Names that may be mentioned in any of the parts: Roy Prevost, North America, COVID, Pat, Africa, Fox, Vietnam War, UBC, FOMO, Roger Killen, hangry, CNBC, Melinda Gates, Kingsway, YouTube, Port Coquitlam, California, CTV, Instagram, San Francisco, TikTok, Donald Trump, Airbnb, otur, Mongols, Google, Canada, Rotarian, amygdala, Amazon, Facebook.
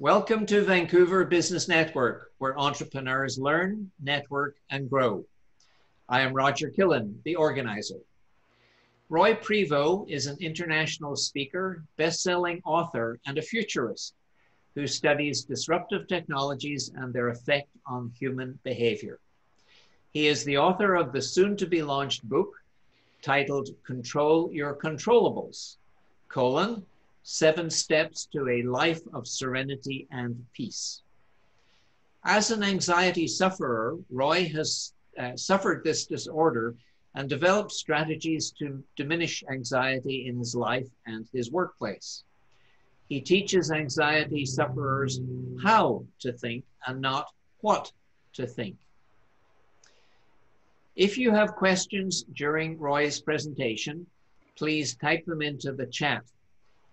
Welcome to Vancouver Business Network, where entrepreneurs learn, network, and grow. I am Roger Killen, the organizer. Roy Prevost is an international speaker, best-selling author, and a futurist who studies disruptive technologies and their effect on human behavior. He is the author of the soon-to-be-launched book titled Control Your Controllables, 7 Steps to a Life of Serenity and Peace. As an anxiety sufferer, Roy has suffered this disorder and developed strategies to diminish anxiety in his life and his workplace. He teaches anxiety sufferers how to think and not what to think. If you have questions during Roy's presentation, please type them into the chat.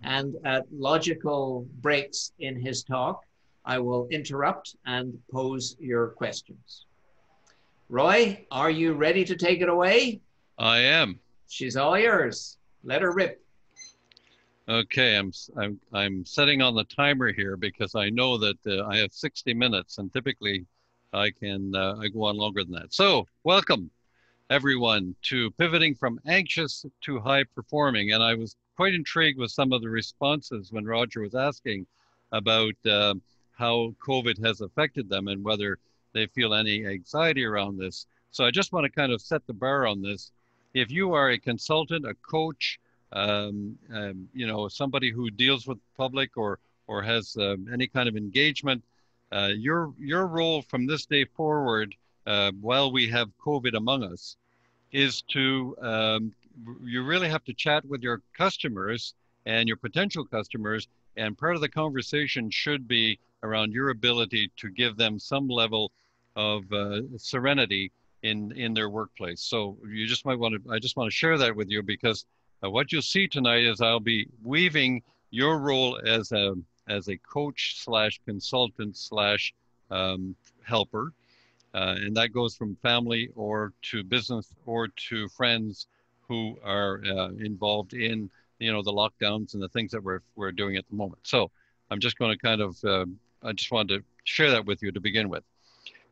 And at logical breaks in his talk, I will interrupt and pose your questions. Roy, are you ready to take it away? I am. She's all yours. Let her rip. Okay, I'm setting on the timer here because I know that I have 60 minutes, and typically I can go on longer than that. So welcome, everyone, to Pivoting from Anxious to High Performing, and I was quite intrigued with some of the responses when Roger was asking about how COVID has affected them and whether they feel any anxiety around this. So I just want to kind of set the bar on this. If you are a consultant, a coach, you know, somebody who deals with public or has any kind of engagement, your role from this day forward, while we have COVID among us, is to you really have to chat with your customers and your potential customers, and part of the conversation should be around your ability to give them some level of serenity in their workplace. So you just might want to, I just want to share that with you, because what you'll see tonight is I'll be weaving your role as a coach slash consultant slash helper, and that goes from family or to business or to friends who are involved in, you know, the lockdowns and the things that we're doing at the moment. So I'm just going to kind of, I just wanted to share that with you to begin with.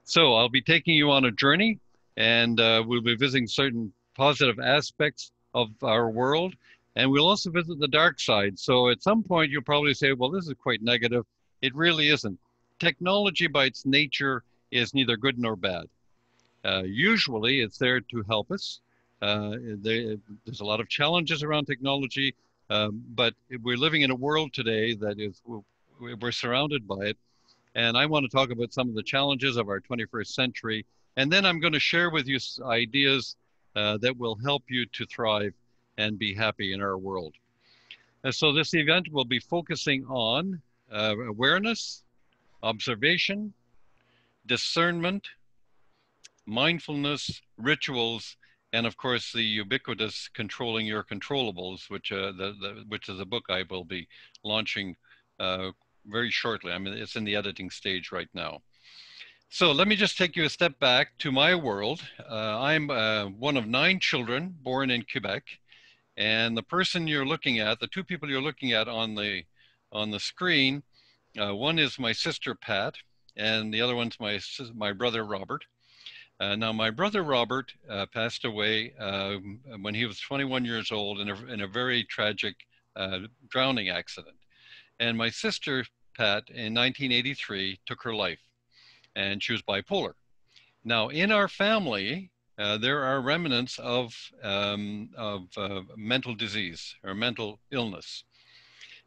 So I'll be taking you on a journey, and we'll be visiting certain positive aspects of our world, and we'll also visit the dark side. So at some point you'll probably say, well, this is quite negative. It really isn't. Technology by its nature is neither good nor bad. Usually it's there to help us. There's a lot of challenges around technology, but we're living in a world today that is, we're surrounded by it. And I want to talk about some of the challenges of our 21st century. And then I'm going to share with you ideas that will help you to thrive and be happy in our world. And so this event will be focusing on awareness, observation, discernment, mindfulness, rituals, and of course, the ubiquitous Controlling Your Controllables, which is a book I will be launching very shortly. I mean, it's in the editing stage right now. So let me just take you a step back to my world. I'm one of 9 children born in Quebec, and the person you're looking at, the two people you're looking at on the screen, one is my sister Pat, and the other one's my brother Robert. Now, my brother Robert passed away when he was 21 years old in a very tragic drowning accident. And my sister, Pat, in 1983, took her life, and she was bipolar. Now, in our family, there are remnants of mental disease or mental illness.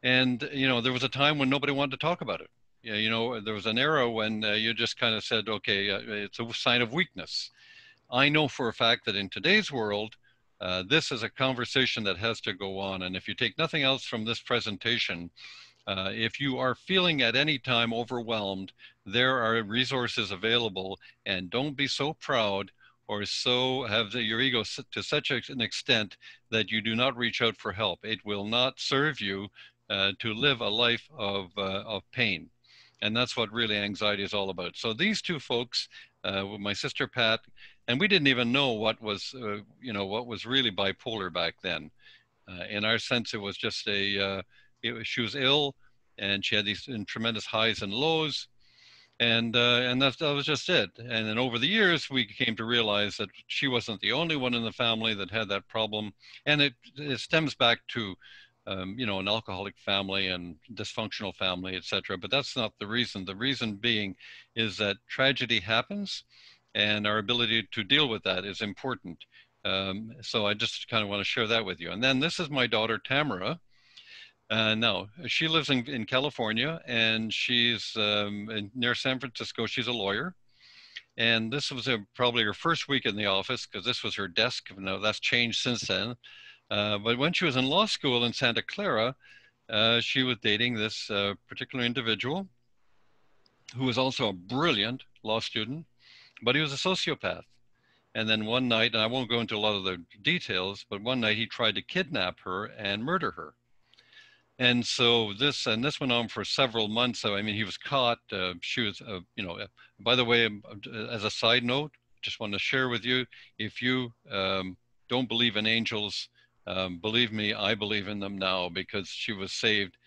And, you know, there was a time when nobody wanted to talk about it. Yeah, you know, there was an era when you just kind of said, okay, it's a sign of weakness. I know for a fact that in today's world, this is a conversation that has to go on. And if you take nothing else from this presentation, if you are feeling at any time overwhelmed, there are resources available, and don't be so proud or so have your ego to such an extent that you do not reach out for help. It will not serve you to live a life of pain. And that's what really anxiety is all about. So these two folks, my sister Pat, and we didn't even know what was, you know, what was really bipolar back then. In our sense, it was just she was ill, and she had these tremendous highs and lows, and that was just it. And then over the years, we came to realize that she wasn't the only one in the family that had that problem, and it stems back to you know, an alcoholic family and dysfunctional family, etc. But that's not the reason. The reason being is that tragedy happens, and our ability to deal with that is important. So I just kind of want to share that with you. And then this is my daughter, Tamara. Now, she lives in California, and she's near San Francisco. She's a lawyer. And this was probably her first week in the office, because this was her desk. Now, that's changed since then. But when she was in law school in Santa Clara, she was dating this particular individual who was also a brilliant law student, but he was a sociopath. And then one night, and I won't go into a lot of the details, but one night he tried to kidnap her and murder her. And so this went on for several months. So, I mean, he was caught. She was, you know, by the way, as a side note, just want to share with you, if you don't believe in angels, believe me, I believe in them now, because she was saved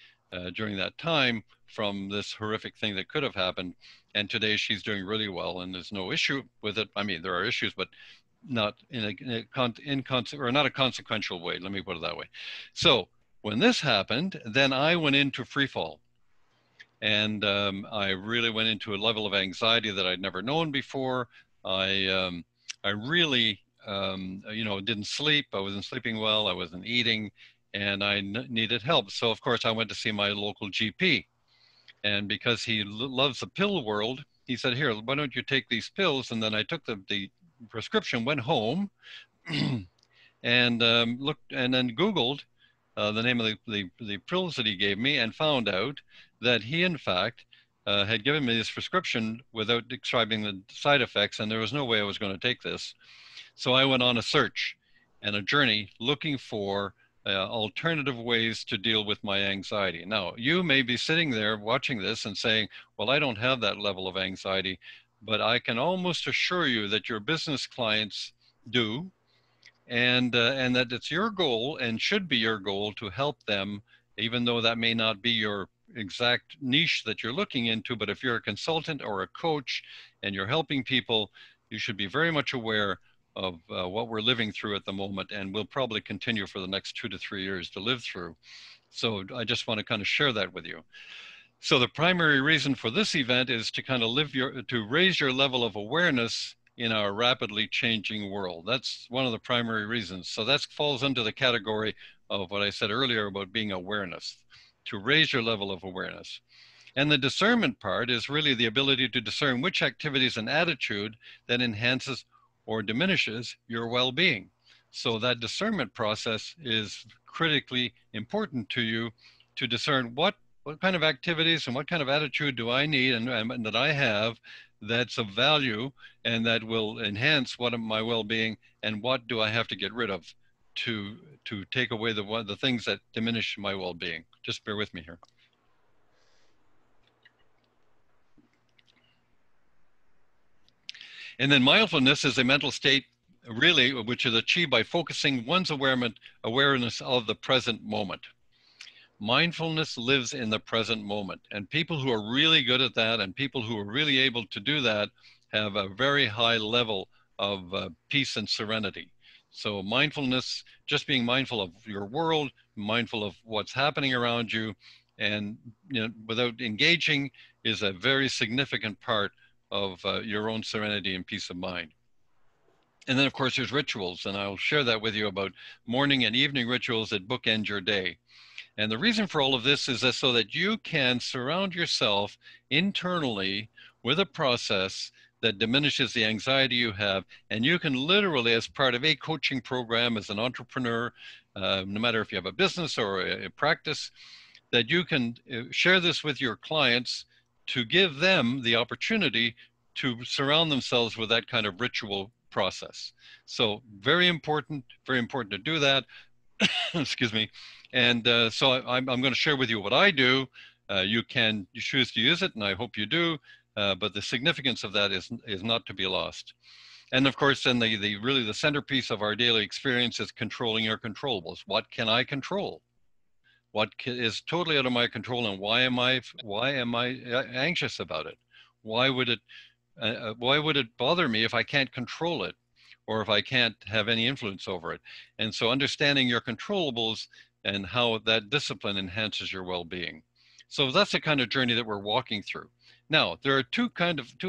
during that time from this horrific thing that could have happened. And today she's doing really well, and there's no issue with it. I mean, there are issues, but not in a consequential way. Let me put it that way. So when this happened, then I went into free fall, and I really went into a level of anxiety that I'd never known before. I really, you know, didn't sleep. I wasn't sleeping well. I wasn't eating, and I needed help. So of course I went to see my local GP. And because he loves the pill world, he said, here, why don't you take these pills? And then I took the prescription, went home, and looked, and then Googled the name of the pills that he gave me, and found out that he, in fact, had given me this prescription without describing the side effects, and there was no way I was going to take this. So I went on a search and a journey looking for alternative ways to deal with my anxiety. Now, you may be sitting there watching this and saying, well, I don't have that level of anxiety, but I can almost assure you that your business clients do, and that it's your goal and should be your goal to help them, even though that may not be your exact niche that you're looking into. But if you're a consultant or a coach and you're helping people, you should be very much aware of what we're living through at the moment, and we'll probably continue for the next 2 to 3 years to live through. So I just want to kind of share that with you. So the primary reason for this event is to kind of to raise your level of awareness in our rapidly changing world. That's one of the primary reasons. So that falls under the category of what I said earlier about being awareness, to raise your level of awareness. And the discernment part is really the ability to discern which activities and attitude that enhances or diminishes your well-being. So that discernment process is critically important to you, to discern what kind of activities and what kind of attitude do I need and that I have that's of value and that will enhance what my well-being, and what do I have to get rid of to take away the things that diminish my well-being. Just bear with me here. And then mindfulness is a mental state, really, which is achieved by focusing one's awareness of the present moment. Mindfulness lives in the present moment. And people who are really good at that, and people who are really able to do that, have a very high level of peace and serenity. So mindfulness, just being mindful of your world, mindful of what's happening around you, and you know, without engaging, is a very significant part of your own serenity and peace of mind. And then of course there's rituals, and I'll share that with you about morning and evening rituals that bookend your day. And the reason for all of this is that so that you can surround yourself internally with a process that diminishes the anxiety you have, and you can literally, as part of a coaching program, as an entrepreneur, no matter if you have a business or a practice, that you can share this with your clients to give them the opportunity to surround themselves with that kind of ritual process. So very important to do that. Excuse me. And so I'm going to share with you what I do. You choose to use it, and I hope you do. But the significance of that is not to be lost. And of course, then really the centerpiece of our daily experience is controlling your controllables. What can I control? what is totally out of my control, and why am I anxious about it? Why would it bother me if I can't control it, or if I can't have any influence over it? And so understanding your controllables and how that discipline enhances your well-being. So that's the kind of journey that we're walking through. Now, there are two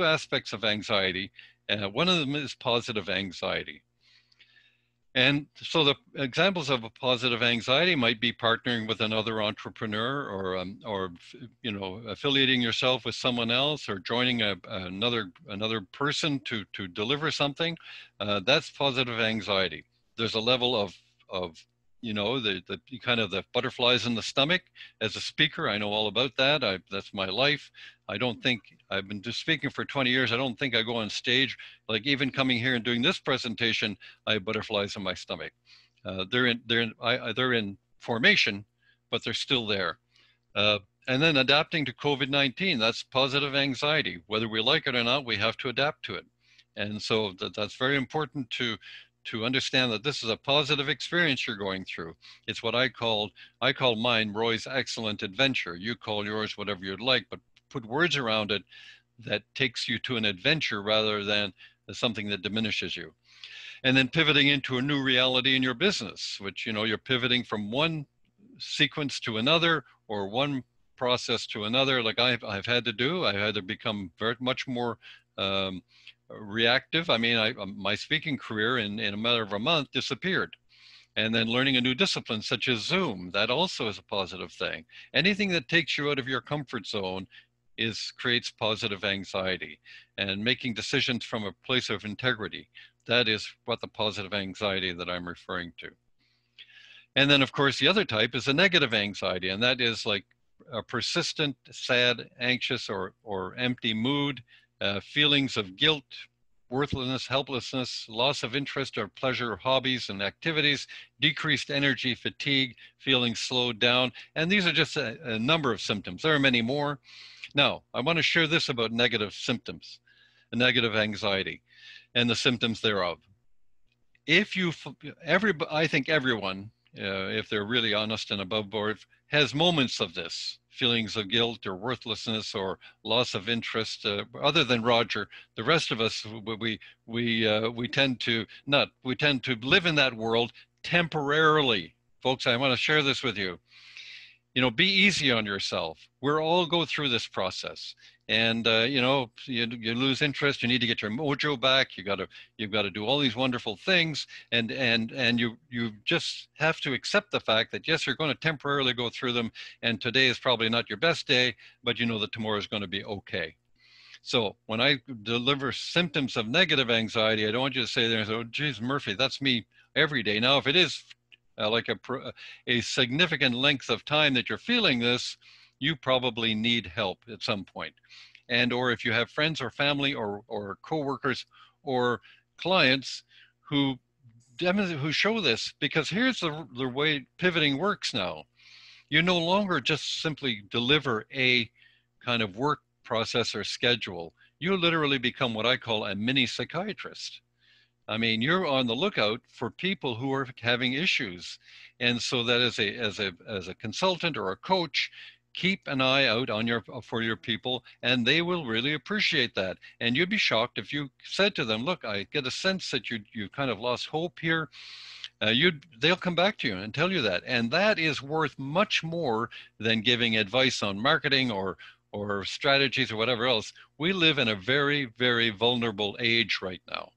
aspects of anxiety. One of them is positive anxiety. And so the examples of a positive anxiety might be partnering with another entrepreneur, or you know, affiliating yourself with someone else, or joining another person to deliver something. That's positive anxiety. There's a level of you know, the kind of the butterflies in the stomach. As a speaker, I know all about that. That's my life. I don't think, I've been just speaking for 20 years. I don't think I go on stage, like even coming here and doing this presentation, I have butterflies in my stomach. They're in formation, but they're still there. And then adapting to COVID-19, that's positive anxiety. Whether we like it or not, we have to adapt to it. And so that's very important to understand that this is a positive experience you're going through. It's what I call mine Roy's excellent adventure. You call yours whatever you'd like, but put words around it that takes you to an adventure rather than something that diminishes you. And then pivoting into a new reality in your business, which, you know, you're pivoting from one sequence to another, or one process to another, like I've had to do. I had to become much more reactive. I mean, my speaking career in a matter of a month disappeared. And then learning a new discipline such as Zoom, that also is a positive thing. Anything that takes you out of your comfort zone creates positive anxiety. And making decisions from a place of integrity, that is what the positive anxiety that I'm referring to. And then of course the other type is a negative anxiety, and that is like a persistent, sad, anxious, or empty mood. Feelings of guilt, worthlessness, helplessness, loss of interest or pleasure, hobbies and activities, decreased energy, fatigue, feeling slowed down. And these are just a number of symptoms. There are many more. Now, I want to share this about negative symptoms, negative anxiety, and the symptoms thereof. I think everyone, if they're really honest and above board, has moments of this, feelings of guilt or worthlessness or loss of interest. Other than Roger, the rest of us, we tend to live in that world temporarily. Folks, I want to share this with you. You know, be easy on yourself. We're all go through this process, and you know, you lose interest. You need to get your mojo back. You've got to do all these wonderful things, and you just have to accept the fact that yes, you're going to temporarily go through them. And today is probably not your best day, but you know that tomorrow is going to be okay. So when I deliver symptoms of negative anxiety, I don't want you to say there, "Oh, geez, Murphy, that's me every day." Now, if it is like a significant length of time that you're feeling this, you probably need help at some point. And or if you have friends or family or coworkers or clients who show this, because here's the way pivoting works now. You no longer just simply deliver a kind of work process or schedule. You literally become what I call a mini psychiatrist. I mean, you're on the lookout for people who are having issues. And so that as a consultant or a coach, keep an eye out for your people, and they will really appreciate that. And you'd be shocked if you said to them, "Look, I get a sense that you kind of lost hope here." They'll come back to you and tell you that. And that is worth much more than giving advice on marketing or strategies or whatever else. We live in a very, very vulnerable age right now.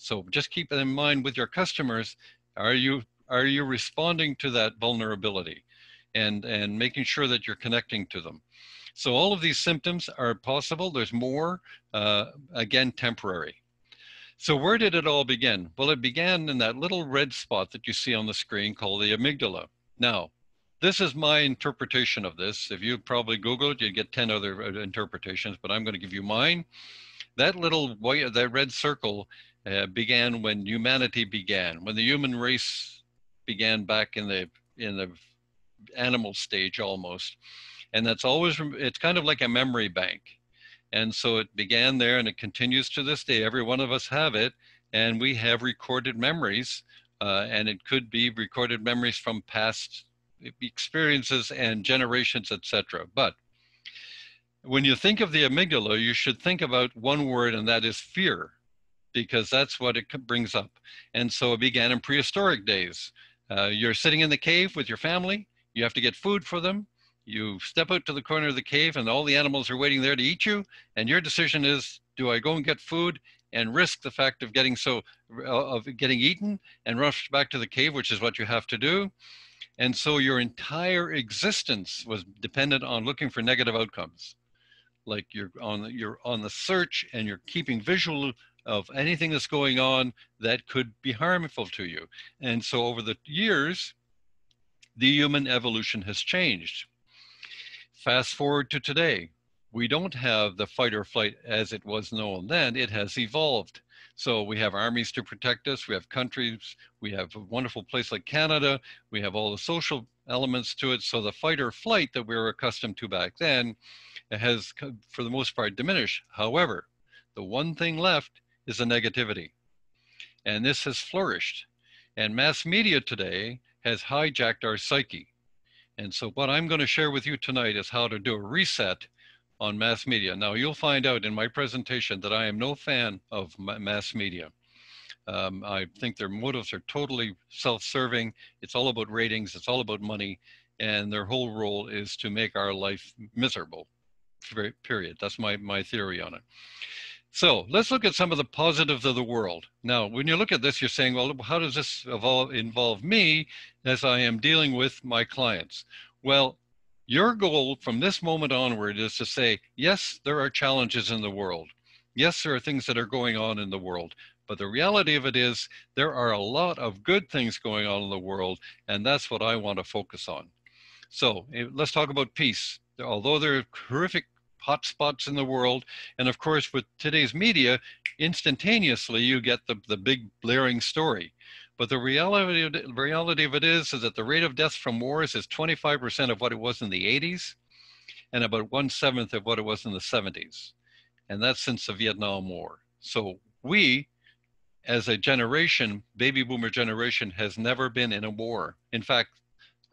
So just keep in mind with your customers, are you responding to that vulnerability and making sure that you're connecting to them? So all of these symptoms are possible. There's more, again, temporary. So where did it all begin? Well, it began in that little red spot that you see on the screen called the amygdala. Now, this is my interpretation of this. If you probably Google it, you'd get 10 other interpretations, but I'm going to give you mine. That little white, that red circle began when humanity began, when the human race began back in the animal stage almost. And that's always, it's kind of like a memory bank. And so it began there and it continues to this day. Every one of us have it, and we have recorded memories, and it could be recorded memories from past experiences and generations, etc. But when you think of the amygdala, you should think about one word, and that is fear, because that's what it brings up. And so it began in prehistoric days. You're sitting in the cave with your family. You have to get food for them. You step out to the corner of the cave and all the animals are waiting there to eat you. And your decision is, do I go and get food and risk the fact of getting eaten and rush back to the cave, which is what you have to do? And so your entire existence was dependent on looking for negative outcomes. Like you're on the search and you're keeping visual of anything that's going on that could be harmful to you. And so over the years, the human evolution has changed. Fast forward to today, we don't have the fight or flight as it was known then, it has evolved. So we have armies to protect us, we have countries, we have a wonderful place like Canada, we have all the social elements to it. So the fight or flight that we were accustomed to back then has, for the most part, diminished. However, the one thing left is the negativity. And this has flourished. And mass media today has hijacked our psyche. And so what I'm going to share with you tonight is how to do a reset on mass media. Now, you'll find out in my presentation that I am no fan of mass media. I think their motives are totally self-serving. It's all about ratings. It's all about money. And their whole role is to make our life miserable, period. That's my theory on it. So let's look at some of the positives of the world. Now, when you look at this, you're saying, well, how does this involve me as I am dealing with my clients? Well, your goal from this moment onward is to say, yes, there are challenges in the world. Yes, there are things that are going on in the world. But the reality of it is there are a lot of good things going on in the world, and that's what I want to focus on. So let's talk about peace. Although there are horrific hotspots in the world, and of course with today's media, instantaneously you get the big blaring story. But the reality of it is that the rate of death from wars is 25% of what it was in the 80s, and about 1/7 of what it was in the 70s. And that's since the Vietnam War. So we, as a generation, baby boomer generation, has never been in a war. In fact,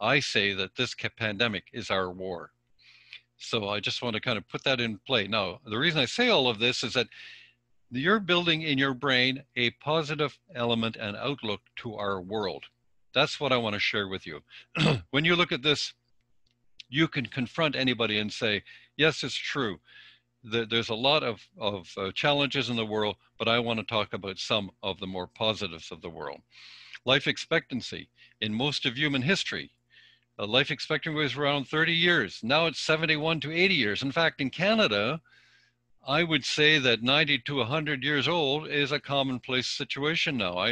I say that this pandemic is our war. So I just want to kind of put that in play. Now, the reason I say all of this is that you're building in your brain a positive element and outlook to our world. That's what I want to share with you. When you look at this, you can confront anybody and say, yes, it's true. There's a lot of challenges in the world, but I want to talk about some of the more positives of the world. Life expectancy. In most of human history, life expectancy was around 30 years. Now it's 71 to 80 years. In fact, in Canada, I would say that 90 to 100 years old is a commonplace situation now. I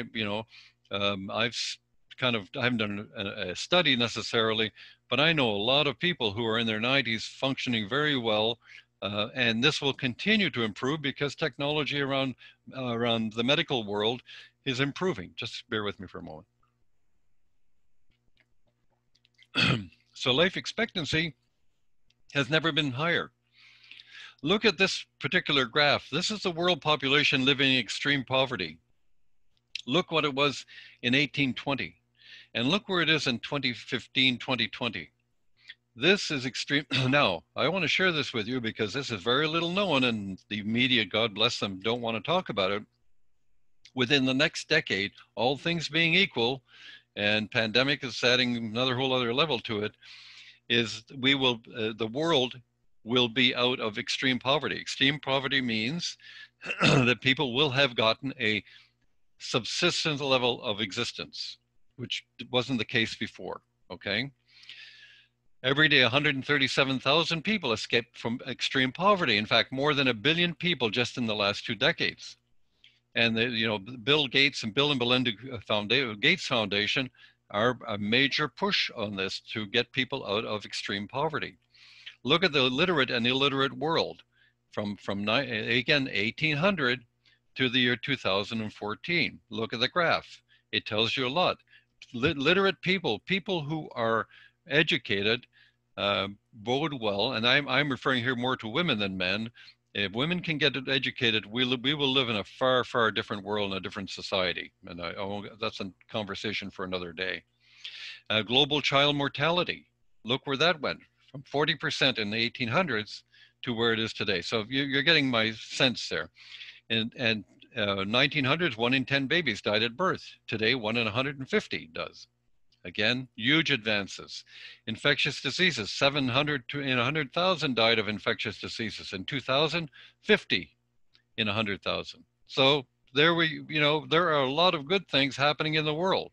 haven't done a study necessarily, but I know a lot of people who are in their 90s functioning very well, and this will continue to improve because technology around the medical world is improving. Just bear with me for a moment. So life expectancy has never been higher. Look at this particular graph. This is the world population living in extreme poverty. Look what it was in 1820, and look where it is in 2015, 2020. This is extreme. Now, I want to share this with you because this is very little known, and the media, God bless them, don't want to talk about it. Within the next decade, all things being equal, and pandemic is adding another whole other level to it, is the world will be out of extreme poverty. Extreme poverty means that people will have gotten a subsistence level of existence, which wasn't the case before, okay? Every day, 137,000 people escaped from extreme poverty. In fact, more than 1 billion people just in the last 2 decades. And Bill Gates and Bill and Melinda Gates Foundation are a major push on this to get people out of extreme poverty. Look at the literate and illiterate world from 1800 to the year 2014. Look at the graph. It tells you a lot. Literate people who are educated, bode well, and I'm referring here more to women than men. If women can get educated, we will live in a far, far different world and a different society. And that's a conversation for another day. Global child mortality. Look where that went, from 40% in the 1800s to where it is today. So you're getting my sense there. And 1900s, 1 in 10 babies died at birth. Today, 1 in 150 does. Again, huge advances. Infectious diseases, 700 in 100,000 died of infectious diseases. In 2000, 50 in 100,000. So there we, you know, there are a lot of good things happening in the world.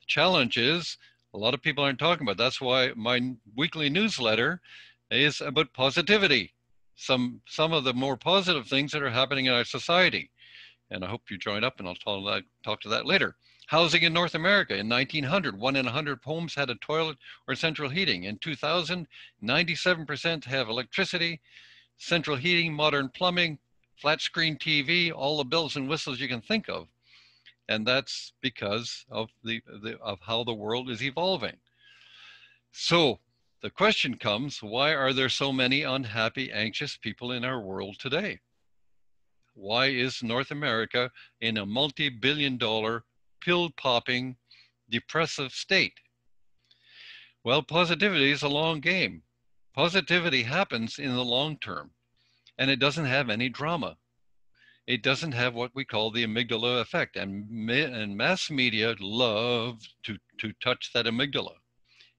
The challenge is a lot of people aren't talking about. That's why my weekly newsletter is about positivity. Some of the more positive things that are happening in our society. And I hope you join up, and I'll talk to that later. Housing in North America in 1900, 1 in 100 homes had a toilet or central heating. In 2000, 97% have electricity, central heating, modern plumbing, flat screen TV, all the bells and whistles you can think of. And that's because of of how the world is evolving. So the question comes, why are there so many unhappy, anxious people in our world today? Why is North America in a multi-billion-dollar pill-popping, depressive state? Well, positivity is a long game. Positivity happens in the long term, and it doesn't have any drama. It doesn't have what we call the amygdala effect, and mass media love to touch that amygdala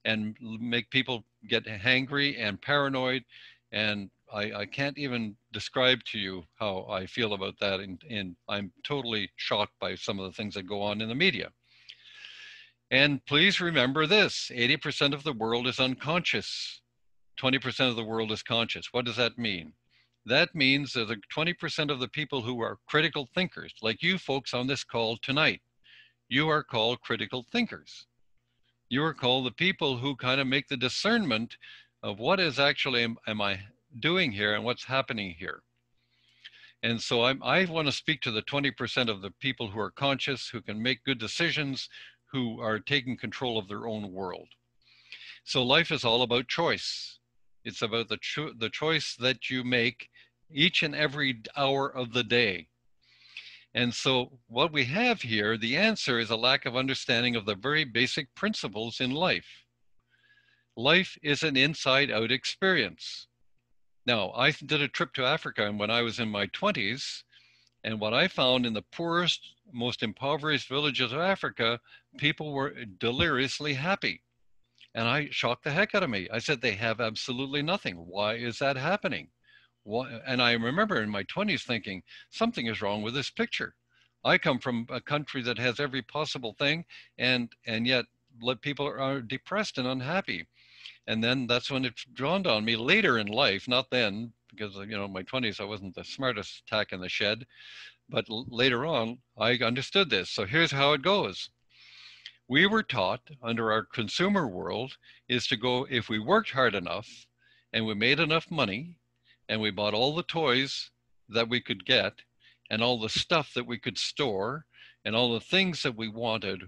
and make people get hangry and paranoid, and I can't even describe to you how I feel about that, and I'm totally shocked by some of the things that go on in the media. And please remember this, 80% of the world is unconscious, 20% of the world is conscious. What does that mean? That means that the 20% of the people who are critical thinkers, like you folks on this call tonight, you are called critical thinkers. You are called the people who kind of make the discernment of what is actually, am I doing here and what's happening here. And so I want to speak to the 20% of the people who are conscious, who can make good decisions, who are taking control of their own world. So life is all about choice. It's about the choice that you make each and every hour of the day. And so what we have here, the answer is a lack of understanding of the very basic principles in life. Life is an inside-out experience. Now, I did a trip to Africa when I was in my 20s, and what I found in the poorest, most impoverished villages of Africa, people were deliriously happy. And I shocked the heck out of me. I said, they have absolutely nothing. Why is that happening? Why? And I remember in my 20s thinking, something is wrong with this picture. I come from a country that has every possible thing, and yet people are depressed and unhappy. And then that's when it dawned on me later in life, not then, because, you know, in my 20s, I wasn't the smartest tack in the shed, but later on, I understood this. So here's how it goes. We were taught under our consumer world is to go, if we worked hard enough and we made enough money and we bought all the toys that we could get and all the stuff that we could store and all the things that we wanted,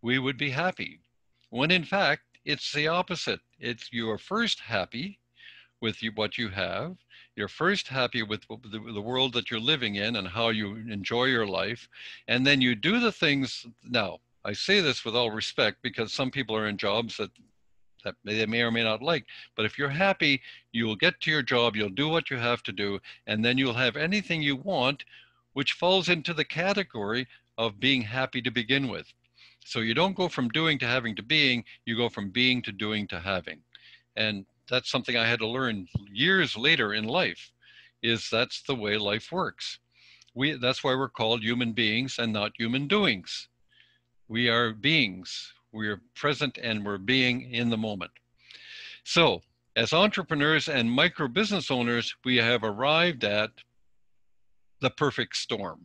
we would be happy. When in fact, it's the opposite. It's you are first happy with what you have. You're first happy with the world that you're living in and how you enjoy your life. And then you do the things. Now, I say this with all respect because some people are in jobs that they may or may not like. But if you're happy, you will get to your job. You'll do what you have to do. And then you'll have anything you want, which falls into the category of being happy to begin with. So you don't go from doing to having to being, you go from being to doing to having. And that's something I had to learn years later in life, is that's the way life works. That's why we're called human beings and not human doings. We are beings, we are present and we're being in the moment. So as entrepreneurs and micro business owners, we have arrived at the perfect storm.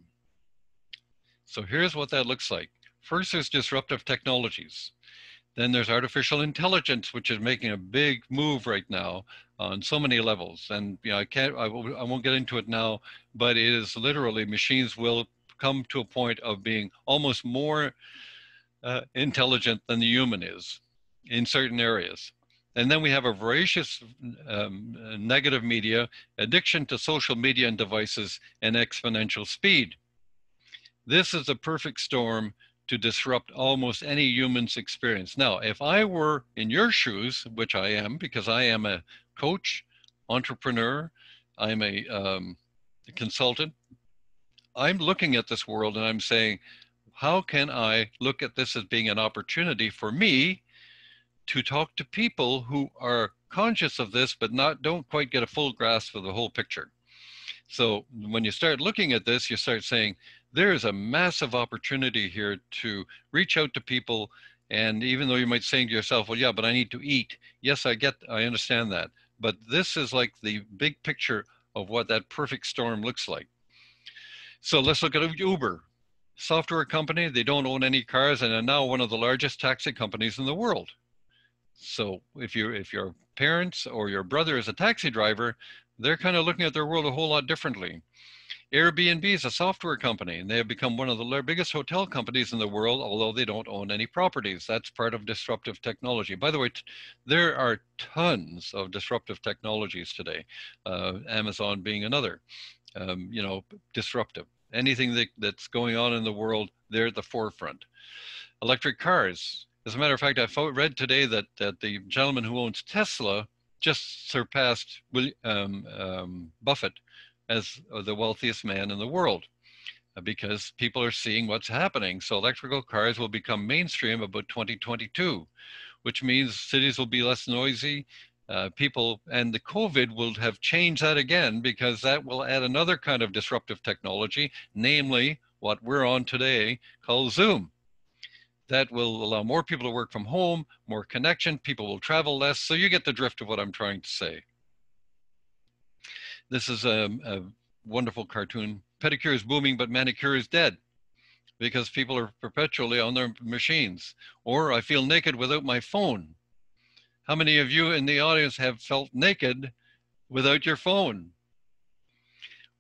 So here's what that looks like. First, there's disruptive technologies. Then there's artificial intelligence, which is making a big move right now on so many levels. And you know, I won't get into it now, but it is literally machines will come to a point of being almost more intelligent than the human is in certain areas. And then we have a voracious negative media, addiction to social media and devices, and exponential speed. This is a perfect storm to disrupt almost any human's experience. Now, if I were in your shoes, which I am, because I am a coach, entrepreneur, I'm a consultant, I'm looking at this world and I'm saying, how can I look at this as being an opportunity for me to talk to people who are conscious of this, but don't quite get a full grasp of the whole picture? So when you start looking at this, you start saying, there is a massive opportunity here to reach out to people. And even though you might say to yourself, well, yeah, but I need to eat. Yes, I understand that. But this is like the big picture of what that perfect storm looks like. So let's look at Uber, software company. They don't own any cars and are now one of the largest taxi companies in the world. So if your parents or your brother is a taxi driver, they're kind of looking at their world a whole lot differently. Airbnb is a software company, and they have become one of the biggest hotel companies in the world, although they don't own any properties. That's part of disruptive technology. By the way, there are tons of disruptive technologies today, Amazon being another, disruptive. Anything that's going on in the world, they're at the forefront. Electric cars. As a matter of fact, I read today that the gentleman who owns Tesla just surpassed Buffett as the wealthiest man in the world, because people are seeing what's happening. So electrical cars will become mainstream about 2022, which means cities will be less noisy, and the COVID will have changed that again, because that will add another kind of disruptive technology, namely what we're on today called Zoom. That will allow more people to work from home, more connection, people will travel less. So you get the drift of what I'm trying to say. This is a wonderful cartoon. Pedicure is booming, but manicure is dead, because people are perpetually on their machines. Or I feel naked without my phone. How many of you in the audience have felt naked without your phone?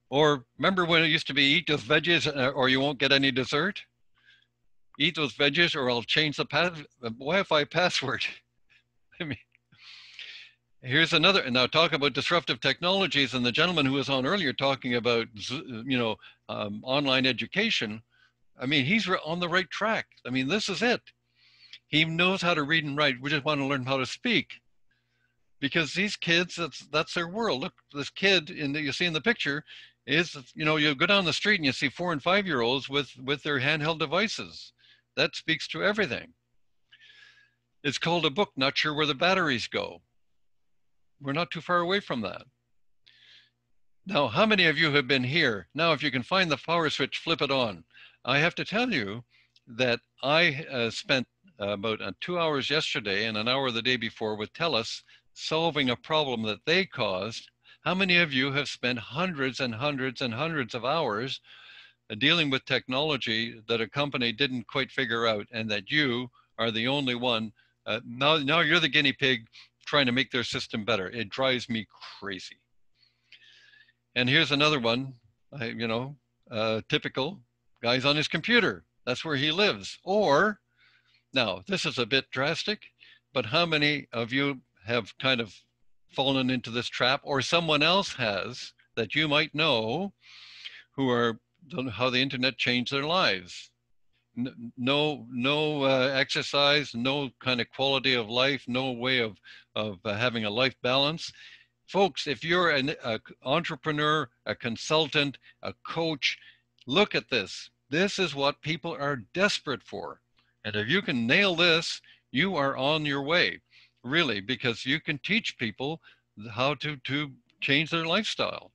Or remember when it used to be eat those veggies or you won't get any dessert? Eat those veggies or I'll change the Wi-Fi password. I mean, here's another. And now talk about disruptive technologies, and the gentleman who was on earlier talking about, online education. I mean, he's on the right track. I mean, this is it. He knows how to read and write. We just want to learn how to speak, because these kids, that's their world. Look, this kid you see in the picture is, you go down the street and you see 4- and 5-year-olds with their handheld devices. That speaks to everything. It's called a book, not sure where the batteries go. We're not too far away from that. Now, how many of you have been here? Now, if you can find the power switch, flip it on. I have to tell you that I spent about 2 hours yesterday and an hour the day before with TELUS solving a problem that they caused. How many of you have spent hundreds and hundreds and hundreds of hours dealing with technology that a company didn't quite figure out, and that you are the only one? Now you're the guinea pig trying to make their system better. It drives me crazy. And here's another one, typical guy's on his computer. That's where he lives. Or, now this is a bit drastic, but how many of you have kind of fallen into this trap, or someone else has that you might know, who are, don't know how the internet changed their lives? No exercise, no kind of quality of life, no way of having a life balance. Folks, if you're an entrepreneur, a consultant, a coach, look at this. This is what people are desperate for. And if you can nail this, you are on your way. Really, because you can teach people how to change their lifestyle.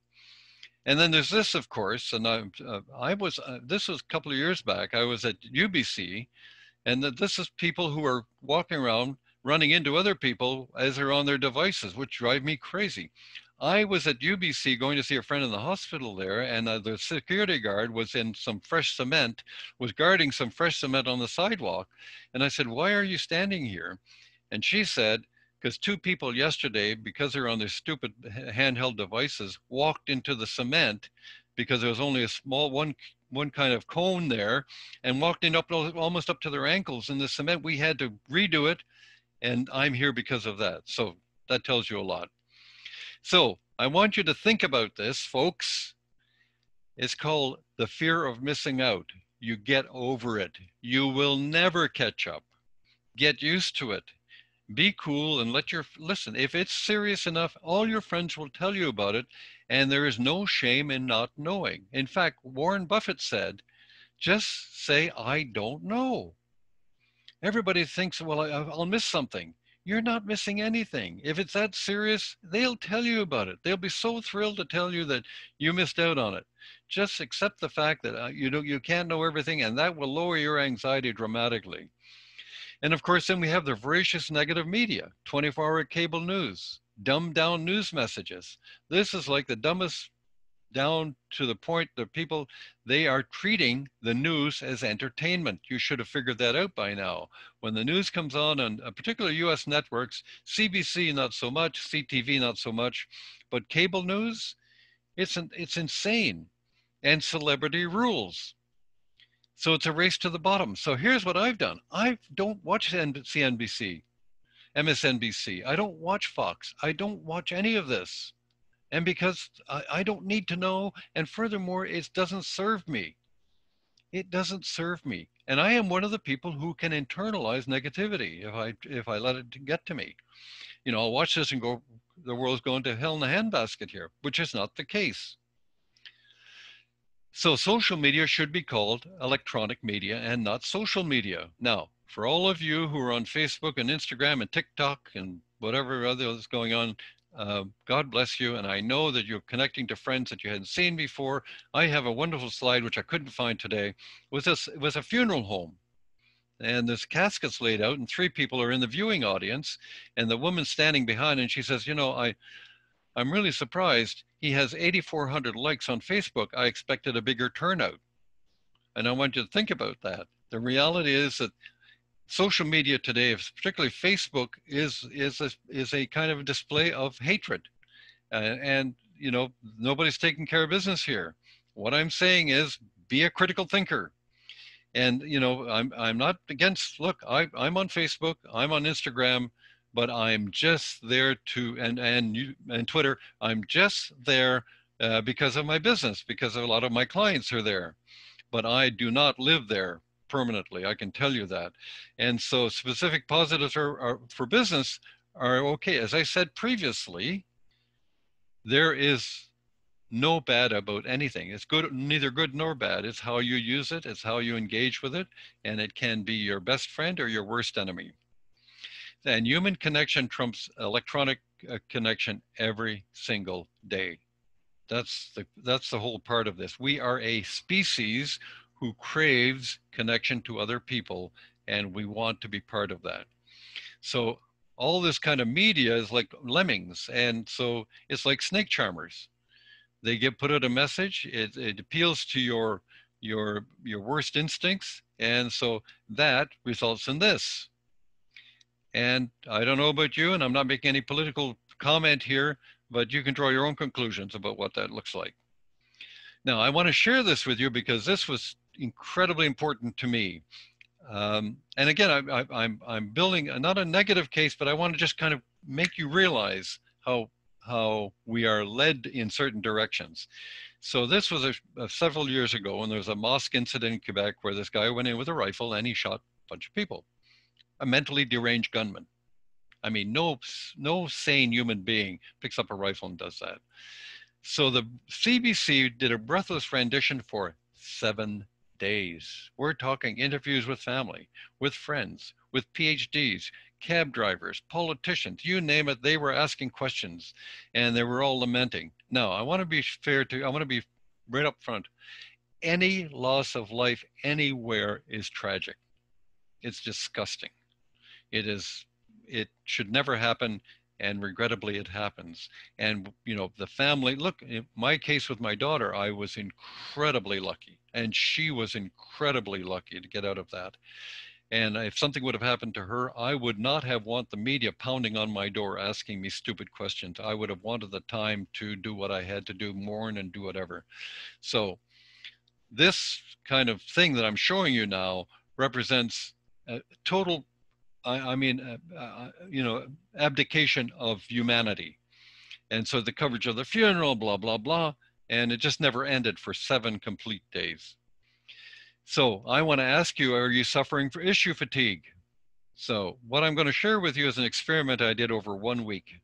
And then there's this, of course, and this was a couple of years back, I was at UBC, and this is people who are walking around running into other people as they're on their devices, which drive me crazy. I was at UBC going to see a friend in the hospital there, and the security guard was guarding some fresh cement on the sidewalk. And I said, "Why are you standing here?" And she said, because 2 people yesterday, because they're on their stupid handheld devices, walked into the cement, because there was only a small one kind of cone there, and walked in almost up to their ankles in the cement. We had to redo it, and I'm here because of that. So that tells you a lot. So I want you to think about this, folks. It's called the fear of missing out. you get over it. You will never catch up. Get used to it. Be cool and let your, listen, if it's serious enough, all your friends will tell you about it, and there is no shame in not knowing. In fact, Warren Buffett said, just say, I don't know. Everybody thinks, well, I'll miss something. You're not missing anything. If it's that serious, they'll tell you about it. They'll be so thrilled to tell you that you missed out on it. Just accept the fact that you can't know everything, and that will lower your anxiety dramatically. And of course, then we have the voracious negative media, 24-hour cable news, dumbed down news messages. This is like the dumbest down to the point that people, they are treating the news as entertainment. You should have figured that out by now. When the news comes on particular US networks, CBC not so much, CTV not so much, but cable news, it's insane. And celebrity rules. So it's a race to the bottom. So here's what I've done. I don't watch CNBC, MSNBC. I don't watch Fox. I don't watch any of this. And because I don't need to know, and furthermore, it doesn't serve me. It doesn't serve me. And I am one of the people who can internalize negativity if I let it get to me. You know, I'll watch this and go, the world's going to hell in a handbasket here, which is not the case. So social media should be called electronic media and not social media. Now, for all of you who are on Facebook and Instagram and TikTok and whatever other is going on, God bless you. And I know that you're connecting to friends that you hadn't seen before. I have a wonderful slide, which I couldn't find today. It was a funeral home. And this casket's laid out and three people are in the viewing audience. And the woman's standing behind and she says, you know, I'm really surprised. He has 8,400 likes on Facebook. I expected a bigger turnout. And I want you to think about that. The reality is that social media today, particularly Facebook, is a kind of display of hatred. And you know, nobody's taking care of business here. What I'm saying is be a critical thinker. And you know, I'm not against, look, I'm on Facebook, I'm on Instagram, but I'm just there to, and Twitter, I'm just there because of my business, because a lot of my clients are there, but I do not live there permanently. I can tell you that. And so specific positives are for business are okay. As I said previously, there is no bad about anything. It's good, neither good nor bad. It's how you use it. It's how you engage with it. And it can be your best friend or your worst enemy. And human connection trumps electronic connection every single day. That's the whole part of this. We are a species who craves connection to other people, and we want to be part of that. So all this kind of media is like lemmings, and so it's like snake charmers. They get put out a message. It appeals to your worst instincts, and so that results in this. And I don't know about you, and I'm not making any political comment here, but you can draw your own conclusions about what that looks like. Now, I want to share this with you because this was incredibly important to me. And again, I'm building not a negative case, but I want to just kind of make you realize how we are led in certain directions. So this was several years ago, and there was a mosque incident in Quebec where this guy went in with a rifle and he shot a bunch of people. A mentally deranged gunman. I mean, no sane human being picks up a rifle and does that. So the CBC did a breathless rendition for 7 days. We're talking interviews with family, with friends, with PhDs, cab drivers, politicians, you name it, they were asking questions and they were all lamenting. Now, I want to be fair to, I want to be right up front. Any loss of life anywhere is tragic. It's disgusting. It should never happen, and regrettably it happens. And you know, the family, look, in my case with my daughter, I was incredibly lucky, and she was incredibly lucky to get out of that. And if something would have happened to her, I would not have wanted the media pounding on my door asking me stupid questions. I would have wanted the time to do what I had to do, mourn and do whatever. So this kind of thing that I'm showing you now represents total, you know, abdication of humanity. And so the coverage of the funeral, blah, blah, blah, and it just never ended for 7 complete days. So I want to ask you, are you suffering from issue fatigue? So what I'm going to share with you is an experiment I did over 1 week.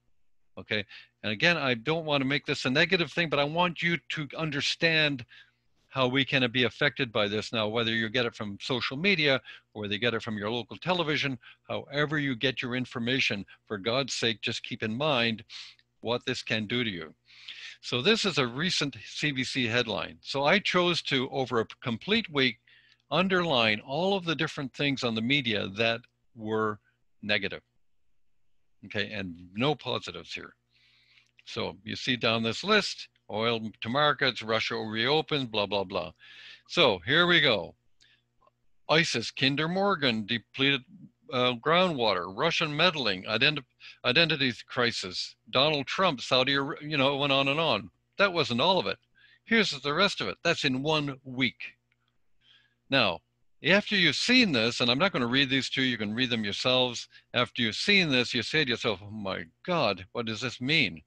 Okay. And again, I don't want to make this a negative thing, but I want you to understand how we can be affected by this. Now, whether you get it from social media or they get it from your local television, however you get your information, for God's sake, just keep in mind what this can do to you. So this is a recent CBC headline. So I chose to, over a complete week, underline all of the different things on the media that were negative. Okay, and no positives here. So you see down this list, oil to markets, Russia reopens, blah, blah, blah. So here we go. ISIS, Kinder Morgan, depleted groundwater, Russian meddling, identity crisis, Donald Trump, Saudi Arabia, you know, it went on and on. That wasn't all of it. Here's the rest of it. That's in 1 week. Now, after you've seen this, and I'm not going to read these to you, you can read them yourselves. After you've seen this, you say to yourself, oh my God, what does this mean?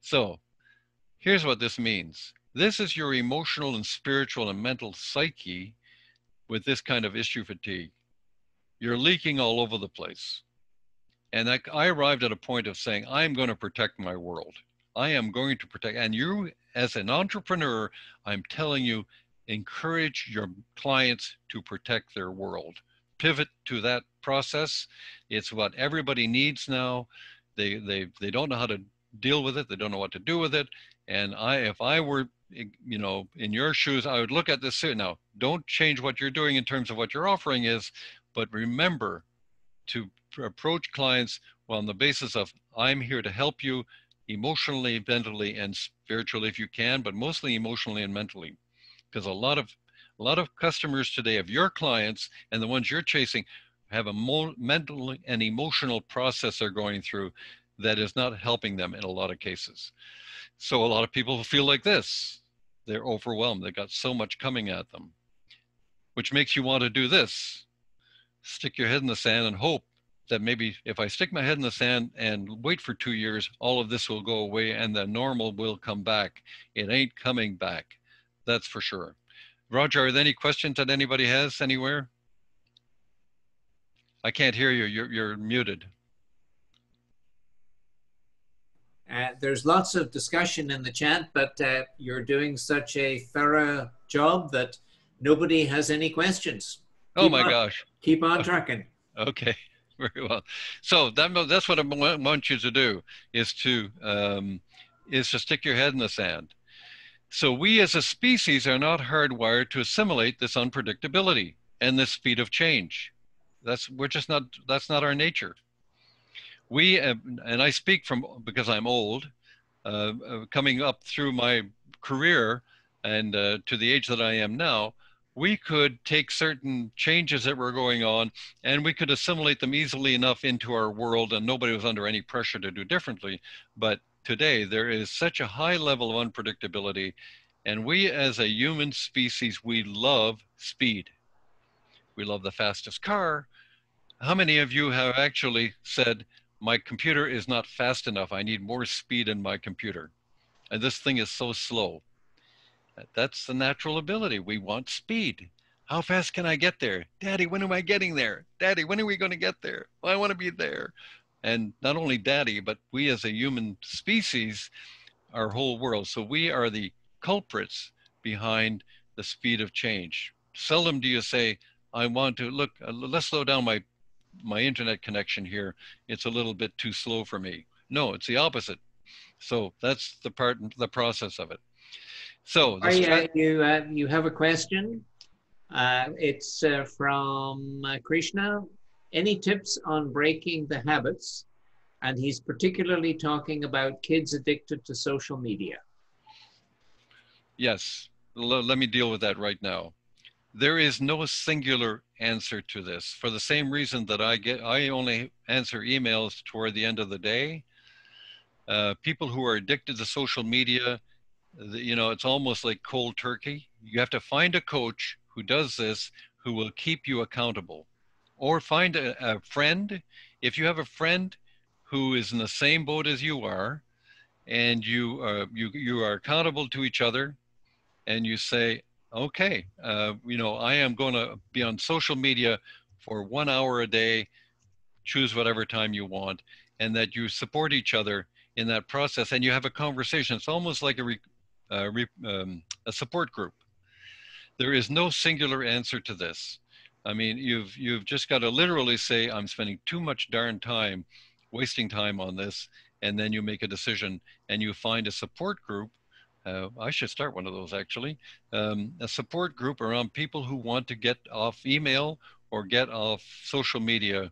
So here's what this means. This is your emotional and spiritual and mental psyche with this kind of issue fatigue. You're leaking all over the place. And I arrived at a point of saying, I'm going to protect my world. I am going to protect, and you as an entrepreneur, I'm telling you, encourage your clients to protect their world. Pivot to that process. It's what everybody needs now. They don't know how to deal with it. They don't know what to do with it. And if I were, you know, in your shoes, I would look at this. Now, don't change what you're doing in terms of what your offering is, but remember to approach clients on the basis of, I'm here to help you emotionally, mentally, and spiritually if you can, but mostly emotionally and mentally. Because a lot of customers today of your clients and the ones you're chasing have a mental and emotional process they're going through that is not helping them in a lot of cases. So a lot of people feel like this. They're overwhelmed. They've got so much coming at them, which makes you want to do this. Stick your head in the sand and hope that maybe if I stick my head in the sand and wait for 2 years, all of this will go away and the normal will come back. It ain't coming back. That's for sure. Roger, are there any questions that anybody has anywhere? I can't hear you. You're muted. There's lots of discussion in the chat, but you're doing such a thorough job that nobody has any questions. Oh my gosh. Keep on trucking. Okay, very well. So that's what I want you to do, is to stick your head in the sand. So we as a species are not hardwired to assimilate this unpredictability and this speed of change. That's not our nature. We, and I speak from, because I'm old, coming up through my career and to the age that I am now, we could take certain changes that were going on and we could assimilate them easily enough into our world and nobody was under any pressure to do differently. But today, there is such a high level of unpredictability, and we as a human species, we love speed. We love the fastest car. How many of you have actually said, my computer is not fast enough, I need more speed in my computer, and this thing is so slow? That's the natural ability. We want speed. How fast can I get there? Daddy, when am I getting there? Daddy, when are we going to get there? Well, I want to be there. And not only daddy, but we as a human species, our whole world. So we are the culprits behind the speed of change. Seldom do you say, I want to, look, let's slow down my internet connection here. It's a little bit too slow for me. No, it's the opposite. So that's the part, the process of it. So you have a question. It's from Krishna. Any tips on breaking the habits? And he's particularly talking about kids addicted to social media. Yes, let me deal with that right now. There is no singular answer to this. For the same reason that I only answer emails toward the end of the day. People who are addicted to social media, you know, it's almost like cold turkey. You have to find a coach who does this, who will keep you accountable. Or find a friend. If you have a friend who is in the same boat as you are, and you are accountable to each other, and you say, okay, you know, I am going to be on social media for 1 hour a day, choose whatever time you want, and that you support each other in that process and you have a conversation. It's almost like a support group. There is no singular answer to this. I mean, you've just got to literally say, I'm spending too much darn time, wasting time on this, and then you make a decision and you find a support group. I should start one of those actually. A support group around people who want to get off email or get off social media,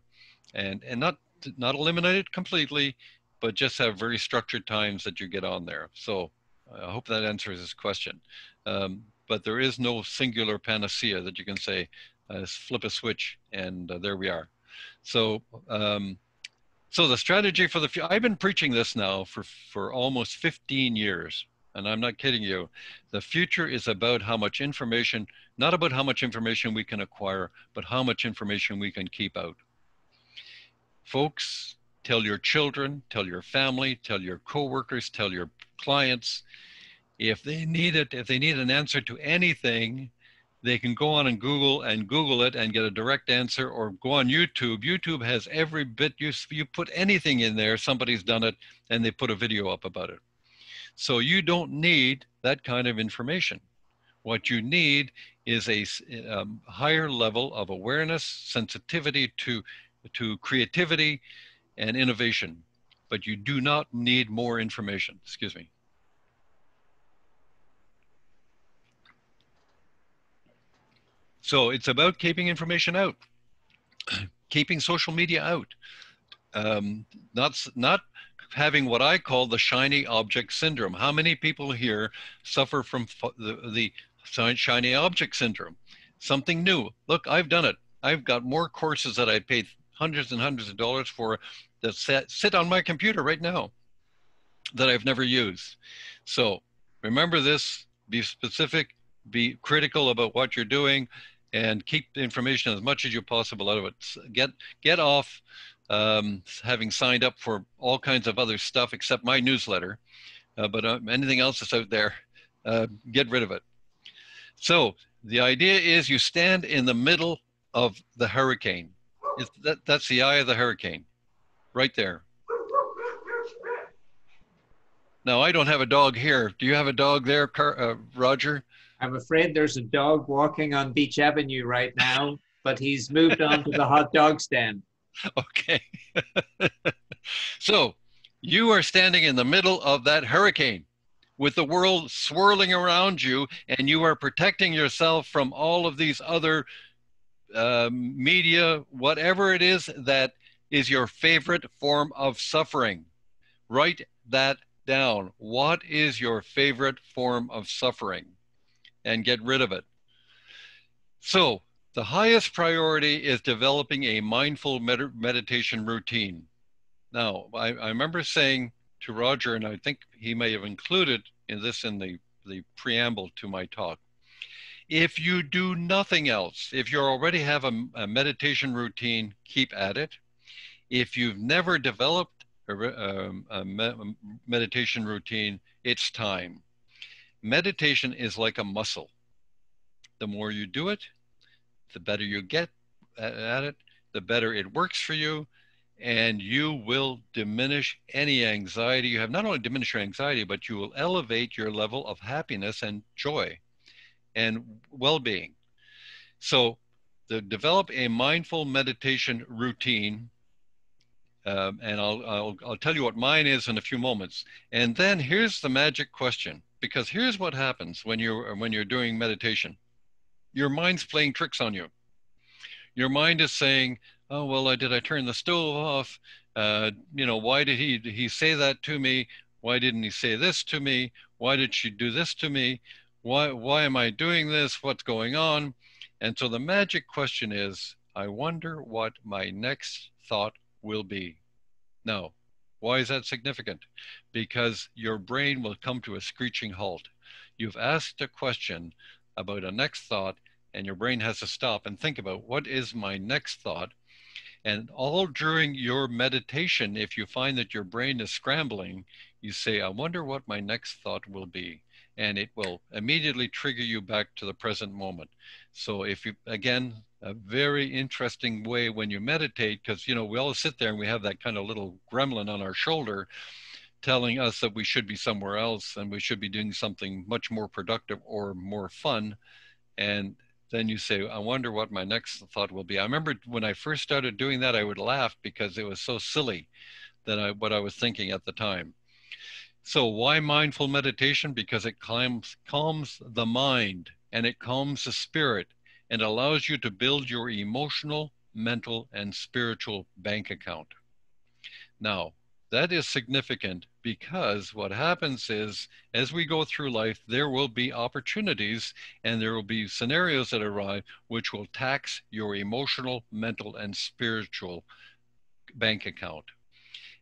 and not eliminate it completely, but just have very structured times that you get on there. So I hope that answers this question. But there is no singular panacea that you can say, flip a switch and there we are. So, so the strategy for the future, I've been preaching this now for almost 15 years. And I'm not kidding you. The future is about how much information, not about how much information we can acquire, but how much information we can keep out. Folks, tell your children, tell your family, tell your coworkers, tell your clients, if they need it, if they need an answer to anything, they can go on and Google it and get a direct answer, or go on YouTube. YouTube has every bit. You put anything in there, somebody's done it, and they put a video up about it. So you don't need that kind of information. What you need is a higher level of awareness, sensitivity to creativity and innovation. But you do not need more information. Excuse me. So it's about keeping information out, keeping social media out, not having what I call the shiny object syndrome. How many people here suffer from the shiny object syndrome? Something new. Look, I've done it. I've got more courses that I paid hundreds and hundreds of dollars for that sit on my computer right now that I've never used. So remember this, be specific, be critical about what you're doing, and keep the information as much as you possible out of it. Get off having signed up for all kinds of other stuff except my newsletter, but anything else that's out there, get rid of it. So the idea is you stand in the middle of the hurricane. That's the eye of the hurricane, right there. Now, I don't have a dog here. Do you have a dog there, Roger? I'm afraid there's a dog walking on Beach Avenue right now, but he's moved on to the hot dog stand. Okay. So you are standing in the middle of that hurricane with the world swirling around you, and you are protecting yourself from all of these other media, whatever it is that is your favorite form of suffering. Write that down. What is your favorite form of suffering? And get rid of it. So the highest priority is developing a mindful meditation routine. Now, I remember saying to Roger, and I think he may have included in the preamble to my talk, if you do nothing else, if you already have a meditation routine, keep at it. If you've never developed a meditation routine, it's time. Meditation is like a muscle. The more you do it, the better you get at it, the better it works for you, and you will diminish any anxiety. You have not only diminished your anxiety, but you will elevate your level of happiness and joy and well-being. So to develop a mindful meditation routine, and I'll tell you what mine is in a few moments. And then here's the magic question. Because here's what happens when you're doing meditation. Your mind's playing tricks on you. Your mind is saying, oh, well, did I turn the stove off? You know, why did he say that to me? Why didn't he say this to me? Why did she do this to me? Why am I doing this? What's going on? And so the magic question is, I wonder what my next thought will be. No. Why is that significant? Because your brain will come to a screeching halt. You've asked a question about a next thought, and your brain has to stop and think about, what is my next thought? And all during your meditation, if you find that your brain is scrambling, you say, I wonder what my next thought will be. and it will immediately trigger you back to the present moment. So if you, again, a very interesting way when you meditate, because, you know, we all sit there and we have that kind of little gremlin on our shoulder telling us that we should be somewhere else and we should be doing something much more productive or more fun. And then you say, I wonder what my next thought will be. I remember when I first started doing that, I would laugh because it was so silly than what I was thinking at the time. So why mindful meditation? Because it calms the mind and it calms the spirit and allows you to build your emotional, mental, and spiritual bank account. Now, that is significant because what happens is, as we go through life, there will be opportunities and there will be scenarios that arrive which will tax your emotional, mental, and spiritual bank account.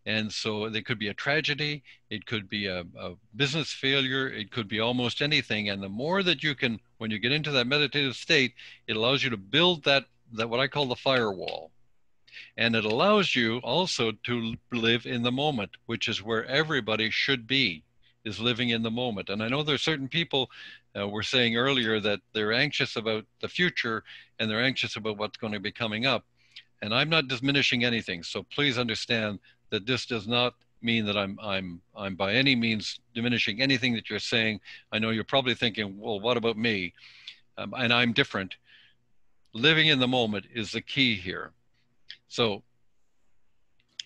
And so there could be a tragedy, it could be a business failure, it could be almost anything. And the more that you can, when you get into that meditative state, it allows you to build that what I call the firewall. And it allows you also to live in the moment, which is where everybody should be, is living in the moment. And I know there are certain people were saying earlier that they're anxious about the future and they're anxious about what's going to be coming up. And I'm not diminishing anything, so please understand that this does not mean that I'm by any means diminishing anything that you're saying. I know you're probably thinking, well, what about me? And I'm different. Living in the moment is the key here. So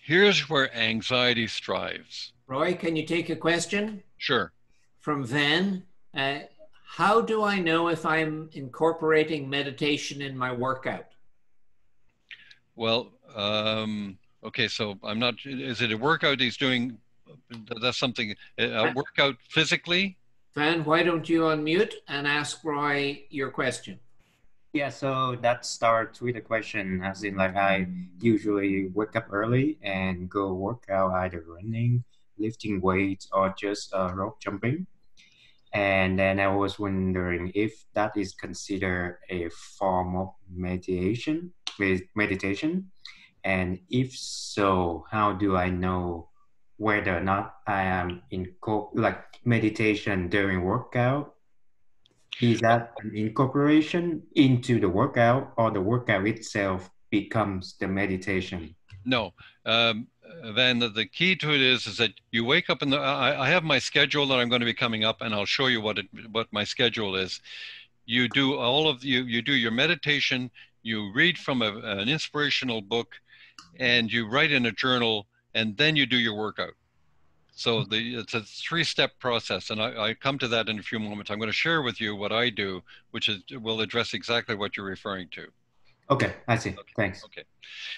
here's where anxiety strives. Roy, can you take a question? Sure. From Van, how do I know if I'm incorporating meditation in my workout? Well, okay, so I'm not, is it a workout he's doing? That's something, a workout physically? Van, why don't you unmute and ask Roy your question? Yeah, so that starts with a question, as in like I usually wake up early and go work out, either running, lifting weights, or just rope jumping. And then I was wondering if that is considered a form of meditation. And if so, how do I know whether or not I am like meditation during workout? Is that an incorporation into the workout, or the workout itself becomes the meditation? No, Van, the key to it is that you wake up in the, I have my schedule that I'm going to be coming up, and I'll show you what my schedule is. You do you do your meditation, you read from an inspirational book, and you write in a journal, and then you do your workout. So it's a three-step process, and I come to that in a few moments. I'm going to share with you what I do, which will address exactly what you're referring to. Okay, I see. Okay. Thanks. Okay.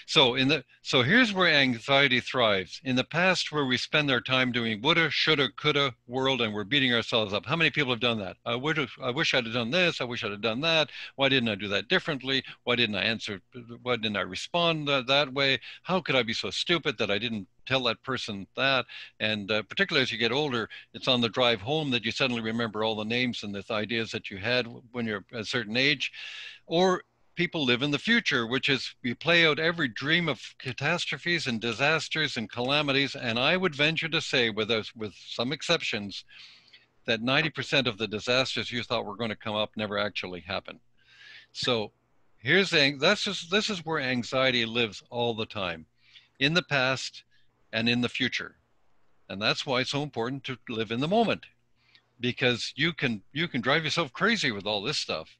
So so here's where anxiety thrives. In the past, where we spend our time doing woulda, shoulda, coulda world, and we're beating ourselves up. How many people have done that? I wish I'd have done this. I wish I'd have done that. Why didn't I do that differently? Why didn't I answer? Why didn't I respond that way? How could I be so stupid that I didn't tell that person that? And particularly as you get older, it's on the drive home that you suddenly remember all the names and the ideas that you had when you're a certain age. Or people live in the future, which is we play out every dream of catastrophes and disasters and calamities. And I would venture to say, with some exceptions, that 90% of the disasters you thought were going to come up never actually happen. So here's this is where anxiety lives all the time, in the past and in the future. And that's why it's so important to live in the moment, because you can drive yourself crazy with all this stuff.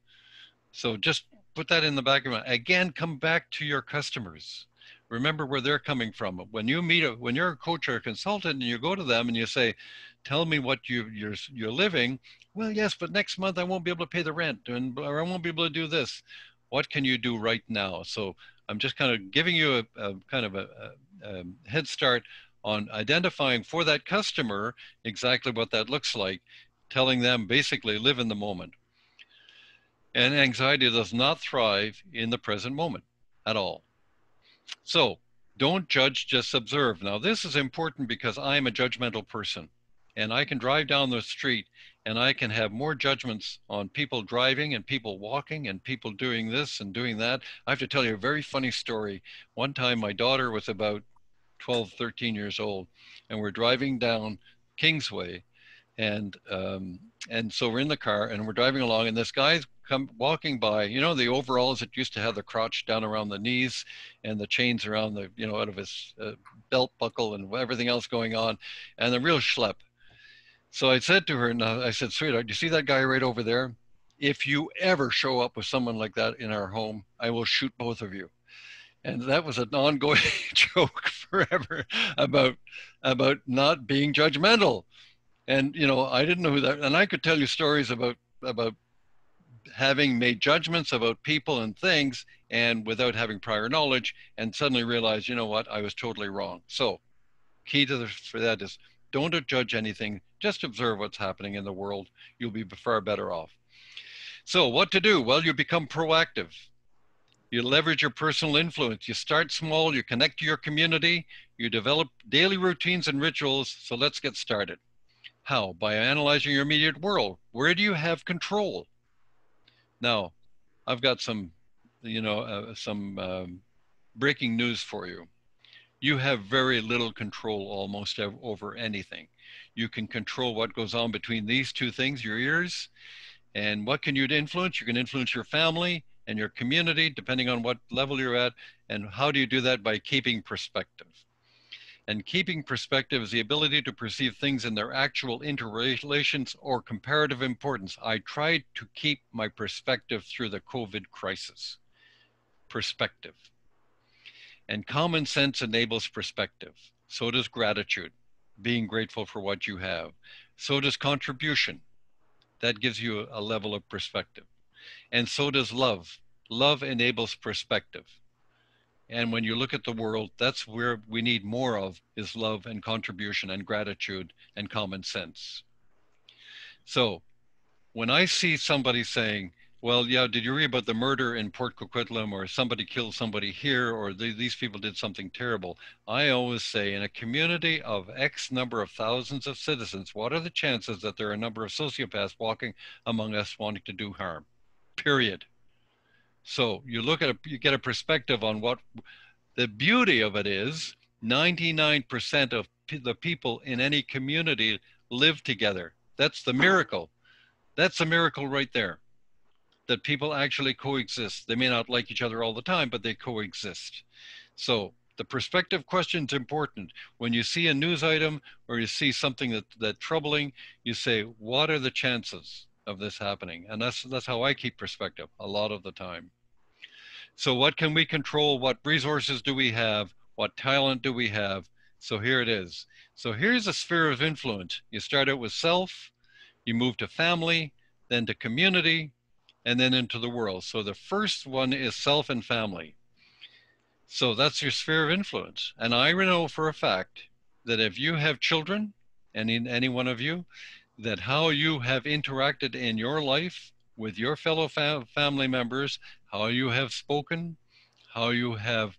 So just put that in the back of your mind. Again, come back to your customers. Remember where they're coming from. When you when you're a coach or a consultant and you go to them and you say, tell me what you're living. Well, yes, but next month I won't be able to pay the rent, or I won't be able to do this. What can you do right now? So I'm just kind of giving you a head start on identifying for that customer exactly what that looks like, telling them basically live in the moment. And anxiety does not thrive in the present moment at all. So don't judge, just observe. Now, this is important because I'm a judgmental person, and I can drive down the street and I can have more judgments on people driving and people walking and people doing this and doing that. I have to tell you a very funny story. One time my daughter was about 12, 13 years old, and we're driving down Kingsway, And so we're in the car and we're driving along, and this guy's walking by, you know, the overalls that used to have the crotch down around the knees and the chains around the, you know, out of his belt buckle and everything else going on, and the real schlep. So I said to her, and I said, sweetheart, you see that guy right over there? If you ever show up with someone like that in our home, I will shoot both of you. And that was an ongoing joke forever about not being judgmental. And, you know, I didn't know who that, and I could tell you stories about having made judgments about people and things and without having prior knowledge, and suddenly realized, you know what, I was totally wrong. So key to the, for that is don't judge anything, just observe what's happening in the world. You'll be far better off. So what to do? Well, you become proactive. You leverage your personal influence. You start small, you connect to your community, you develop daily routines and rituals. So let's get started. How? By analyzing your immediate world. Where do you have control? Now, I've got some, you know, breaking news for you. You have very little control almost over anything. You can control what goes on between these two things, your ears, and what can you influence? You can influence your family and your community, depending on what level you're at. And how do you do that? By keeping perspective. And keeping perspective is the ability to perceive things in their actual interrelations or comparative importance. I tried to keep my perspective through the COVID crisis. Perspective. And common sense enables perspective. So does gratitude, being grateful for what you have. So does contribution. That gives you a level of perspective. And so does love. Love enables perspective. And when you look at the world, that's where we need more of, is love and contribution and gratitude and common sense. So when I see somebody saying, well, yeah, did you read about the murder in Port Coquitlam, or somebody killed somebody here, or these people did something terrible, I always say, in a community of X number of thousands of citizens, what are the chances that there are a number of sociopaths walking among us wanting to do harm? Period. So you look at, you get a perspective on what the beauty of it is. 99% of the people in any community live together. That's the miracle. That's a miracle right there, that people actually coexist. They may not like each other all the time, but they coexist. So the perspective question is important. When you see a news item or you see something that's troubling, you say, what are the chances of this happening? And that's how I keep perspective a lot of the time. So what can we control? What resources do we have? What talent do we have? So here it is. So here's a sphere of influence. You start out with self, you move to family, then to community, and then into the world. So the first one is self and family. So that's your sphere of influence. And I know for a fact that if you have children, and in any one of you, that how you have interacted in your life with your fellow family members, how you have spoken, how you have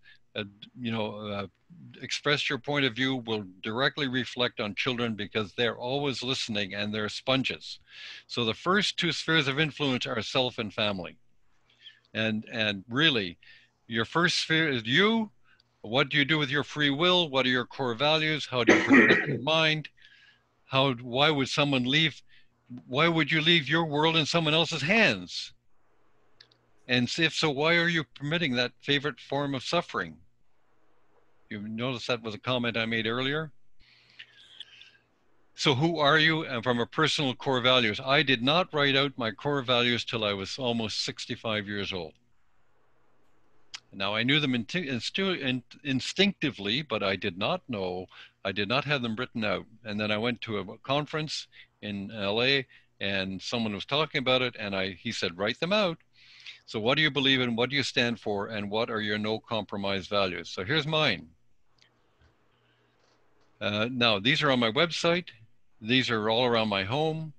expressed your point of view, will directly reflect on children, because they're always listening and they're sponges. So the first two spheres of influence are self and family. And really, your first sphere is you. What do you do with your free will? What are your core values? How do you protect your mind? Why would someone leave? Why would you leave your world in someone else's hands? And if so, why are you permitting that favorite form of suffering? You notice that was a comment I made earlier. So who are you? And from a personal core values, I did not write out my core values till I was almost 65 years old. Now, I knew them instinctively, but I did not have them written out. And then I went to a conference in LA, and someone was talking about it, and he said, write them out. So what do you believe in? What do you stand for? And what are your no compromise values? So here's mine. Now, these are on my website. These are all around my home.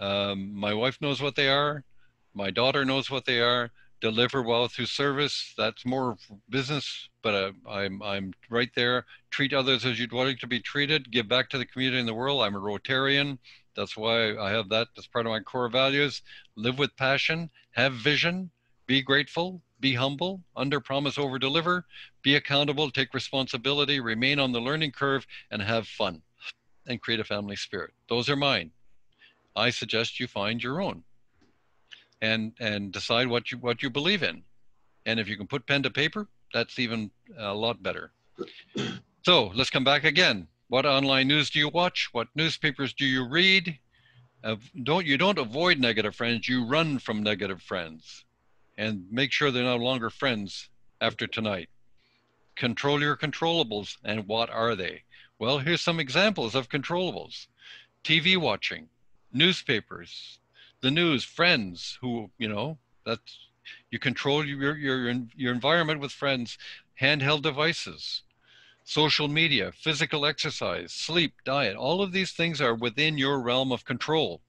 My wife knows what they are. My daughter knows what they are. Deliver well through service. That's more business, but I'm right there. Treat others as you'd want to be treated. Give back to the community and the world. I'm a Rotarian. That's why I have that as part of my core values. Live with passion. Have vision. Be grateful. Be humble. Under promise, over deliver. Be accountable. Take responsibility. Remain on the learning curve and have fun. And create a family spirit. Those are mine. I suggest you find your own and decide what you believe in. And if you can put pen to paper, that's even a lot better. So let's come back again. What online news do you watch? What newspapers do you read? You don't avoid negative friends, you run from negative friends. And make sure they're no longer friends after tonight. Control your controllables, and what are they? Well, here's some examples of controllables. TV watching, newspapers, the news, friends who, you know, that's, you control your environment with friends, handheld devices, social media, physical exercise, sleep, diet, all of these things are within your realm of control.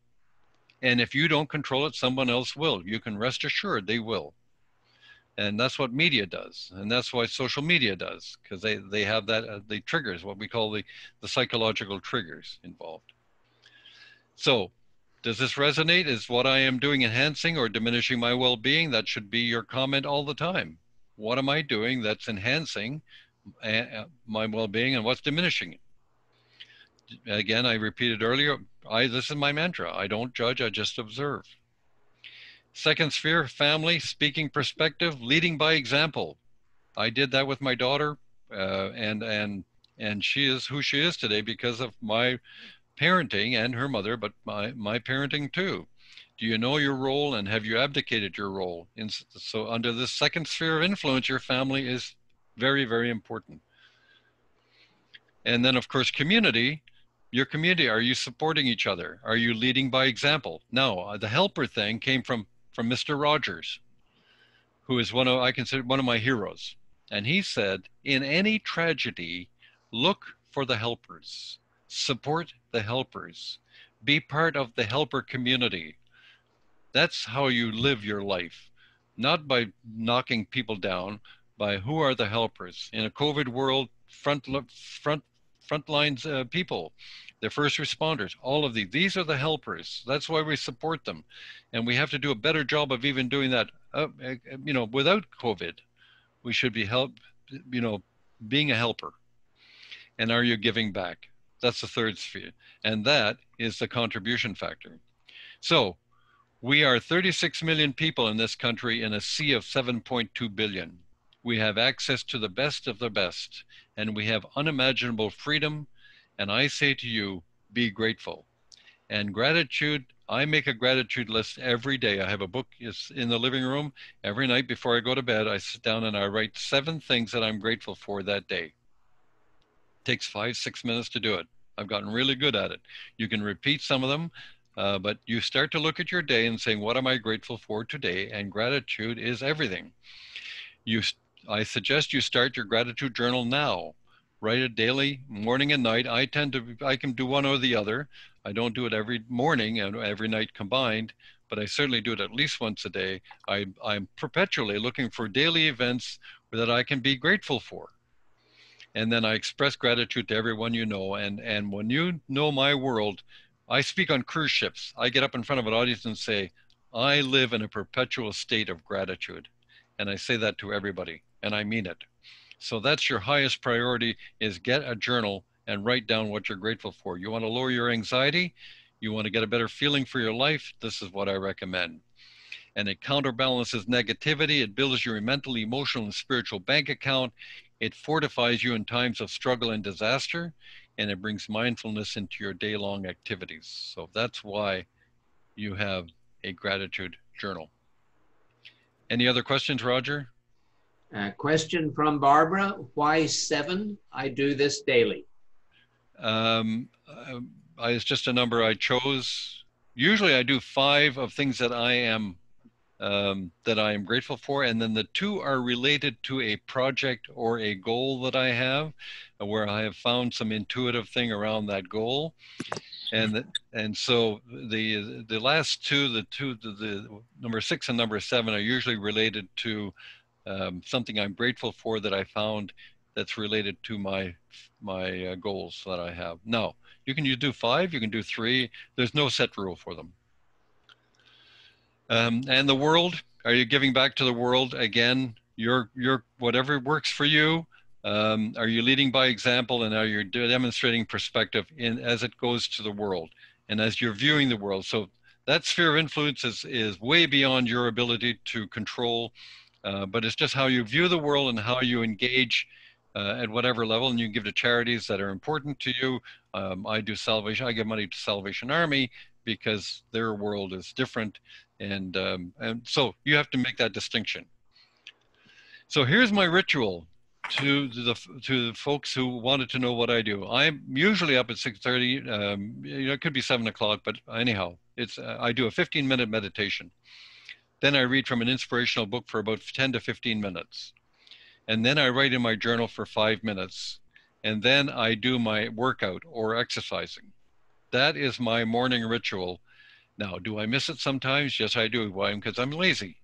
And if you don't control it, someone else will. You can rest assured they will. And that's what media does. And that's why social media does, because they have that, the triggers, what we call the psychological triggers involved. So does this resonate? Is what I am doing enhancing or diminishing my well-being? That should be your comment all the time. What am I doing that's enhancing my well-being and what's diminishing it? Again, I repeated earlier, this is my mantra. I don't judge, I just observe. Second sphere, family, speaking perspective, leading by example. I did that with my daughter, and she is who she is today because of my parenting and her mother, but my parenting too. Do you know your role and have you abdicated your role? And so under this second sphere of influence, your family is very, very important. And then of course, community. Your community, are you supporting each other? Are you leading by example? Now, the helper thing came from Mr. Rogers, who is I consider one of my heroes. And he said, in any tragedy, look for the helpers, support the helpers, be part of the helper community. That's how you live your life, not by knocking people down, by who are the helpers. In a COVID world, front lines people, the first responders, all of these are the helpers. That's why we support them. And we have to do a better job of even doing that, you know, without COVID. We should be being a helper. And are you giving back? That's the third sphere. And that is the contribution factor. So we are 36 million people in this country in a sea of 7.2 billion. We have access to the best of the best, and we have unimaginable freedom. And I say to you, be grateful. And gratitude, I make a gratitude list every day. I have a book in the living room. Every night before I go to bed, I sit down and I write 7 things that I'm grateful for that day. It takes 5-6 minutes to do it. I've gotten really good at it. You can repeat some of them, but you start to look at your day and saying, what am I grateful for today? And gratitude is everything. I suggest you start your gratitude journal now. Write it daily, morning and night. I can do one or the other. I don't do it every morning and every night combined, but I certainly do it at least once a day. I'm perpetually looking for daily events that I can be grateful for. And then I express gratitude to everyone you know. And when you know my world, I speak on cruise ships. I get up in front of an audience and say, I live in a perpetual state of gratitude. And I say that to everybody. And I mean it. So that's your highest priority, is get a journal and write down what you're grateful for. You want to lower your anxiety. You want to get a better feeling for your life. This is what I recommend. And it counterbalances negativity. It builds your mental, emotional, and spiritual bank account. It fortifies you in times of struggle and disaster. And it brings mindfulness into your day-long activities. So that's why you have a gratitude journal. Any other questions, Roger? A question from Barbara, why 7? I do this daily. It's just a number I chose. Usually I do 5 of things that I am grateful for, and then the 2 are related to a project or a goal that I have, where I have found some intuitive thing around that goal. And so the last two, the number 6 and number 7 are usually related to something I'm grateful for that I found that's related to my goals that I have. Now, you do 5, you can do 3. There's no set rule for them. And the world, are you giving back to the world? Again, your whatever works for you. Are you leading by example, and are you demonstrating perspective as it goes to the world? and as you're viewing the world. So that sphere of influence is way beyond your ability to control, but it's just how you view the world and how you engage at whatever level, and you give to charities that are important to you. I do salvation. I give money to Salvation Army because their world is different, and so you have to make that distinction. So here's my ritual to the folks who wanted to know what I do. I'm usually up at 6:30. You know, it could be 7 o'clock, but anyhow, it's I do a 15-minute meditation. Then I read from an inspirational book for about 10 to 15 minutes. And then I write in my journal for 5 minutes. And then I do my workout or exercising. That is my morning ritual. Now, do I miss it sometimes? Yes, I do. Why? Because I'm lazy.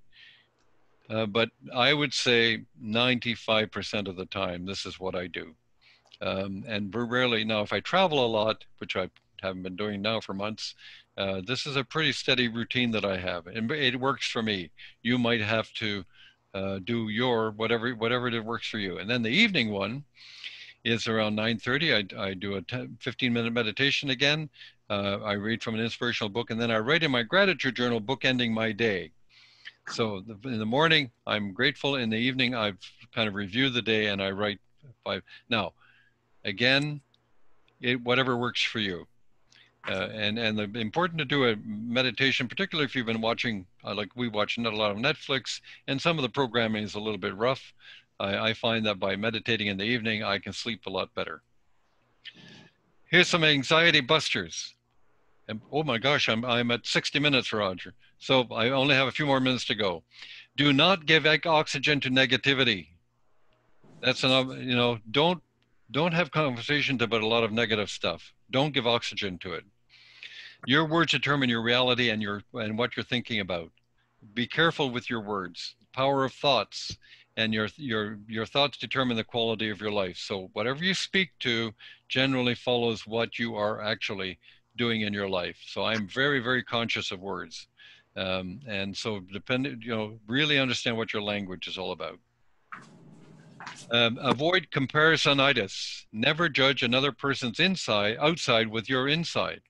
But I would say 95% of the time, this is what I do. And rarely, now if I travel a lot, which I haven't been doing now for months, this is a pretty steady routine that I have. And it works for me. You might have to do your whatever it works for you. And then the evening one is around 9:30. I do a 15-minute meditation again. I read from an inspirational book, and then I write in my gratitude journal, bookending my day. So in the morning, I'm grateful. In the evening, I've kind of reviewed the day, and I write 5. Now, again, whatever works for you. And important to do a meditation, particularly if you've been watching, like we watch not a lot of Netflix, and some of the programming is a little bit rough. I find that by meditating in the evening, I can sleep a lot better. Here's some anxiety busters. And, oh my gosh, I'm at 60 minutes, Roger. So I only have a few more minutes to go. Do not give oxygen to negativity. That's enough, you know, don't have conversations about a lot of negative stuff. Don't give oxygen to it. Your words determine your reality and what you're thinking about. Be careful with your words. Power of thoughts, and your thoughts determine the quality of your life. So whatever you speak to generally follows what you are actually doing in your life. So I'm very, very conscious of words. And so really understand what your language is all about. Avoid comparisonitis. Never judge another person's outside with your inside.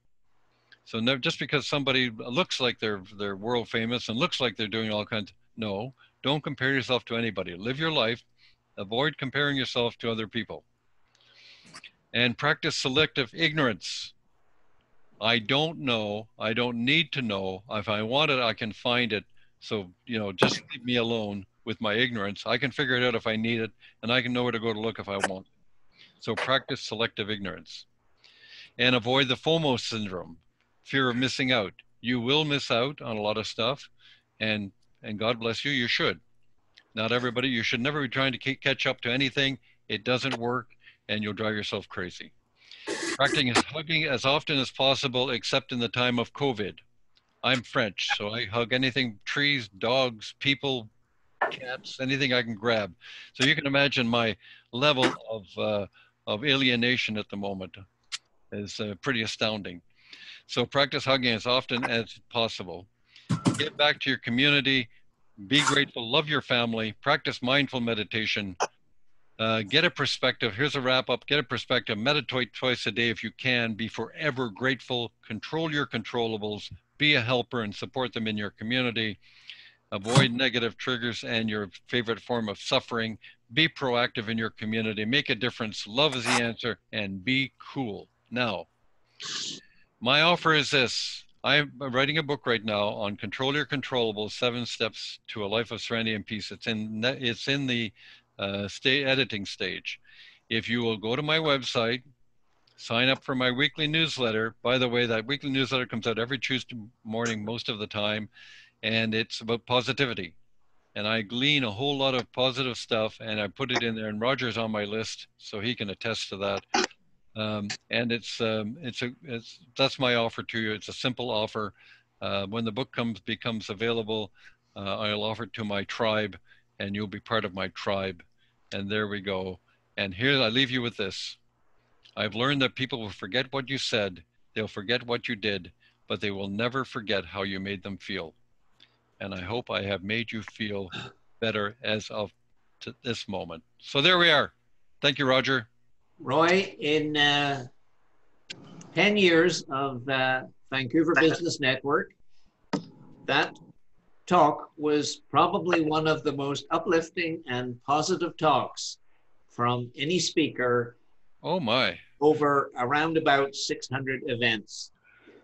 So just because somebody looks like they're world famous and looks like they're doing all kinds, no, don't compare yourself to anybody. Live your life. Avoid comparing yourself to other people. And practice selective ignorance. I don't know. I don't need to know. If I want it, I can find it. So, you know, just leave me alone with my ignorance. I can figure it out if I need it, and I can know where to go to look if I want it. So practice selective ignorance. And avoid the FOMO syndrome, fear of missing out. You will miss out on a lot of stuff, and God bless you, you should. Not everybody, you should never be trying to catch up to anything. It doesn't work, and you'll drive yourself crazy. Practicing hugging as often as possible, except in the time of COVID. I'm French, so I hug anything, trees, dogs, people, cats, anything I can grab. So you can imagine my level of alienation at the moment is pretty astounding. So practice hugging as often as possible. Get back to your community, be grateful, love your family, practice mindful meditation. Get a perspective. Here's a wrap up. Get a perspective. Meditate twice a day if you can. Be forever grateful. Control your controllables. Be a helper and support them in your community. Avoid negative triggers and your favorite form of suffering. Be proactive in your community. Make a difference. Love is the answer. And be cool. Now, my offer is this. I'm writing a book right now on Control Your Controllables, 7 Steps to a Life of Serenity and Peace. It's in the editing stage. If you will go to my website, sign up for my weekly newsletter. By the way, that weekly newsletter comes out every Tuesday morning most of the time, and it's about positivity. And I glean a whole lot of positive stuff, and I put it in there, and Roger's on my list, so he can attest to that. And that's my offer to you. It's a simple offer. When the book becomes available, I'll offer it to my tribe, and you'll be part of my tribe. And there we go. And here I leave you with this. I've learned that people will forget what you said, they'll forget what you did, but they will never forget how you made them feel. And I hope I have made you feel better as of this moment. So there we are. Thank you, Roger. Roy, in 10 years of Vancouver Business Network. That talk was probably one of the most uplifting and positive talks from any speaker. Oh my. Over around about 600 events.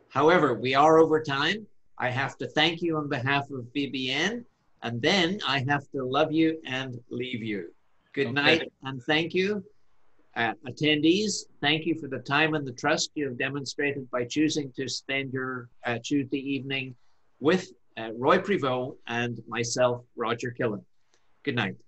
However, we are over time. I have to thank you on behalf of BBN, and then I have to love you and leave you. Good night, and thank you. Attendees, thank you for the time and the trust you have demonstrated by choosing to spend your Tuesday evening with Roy Prevost and myself, Roger Killen. Good night.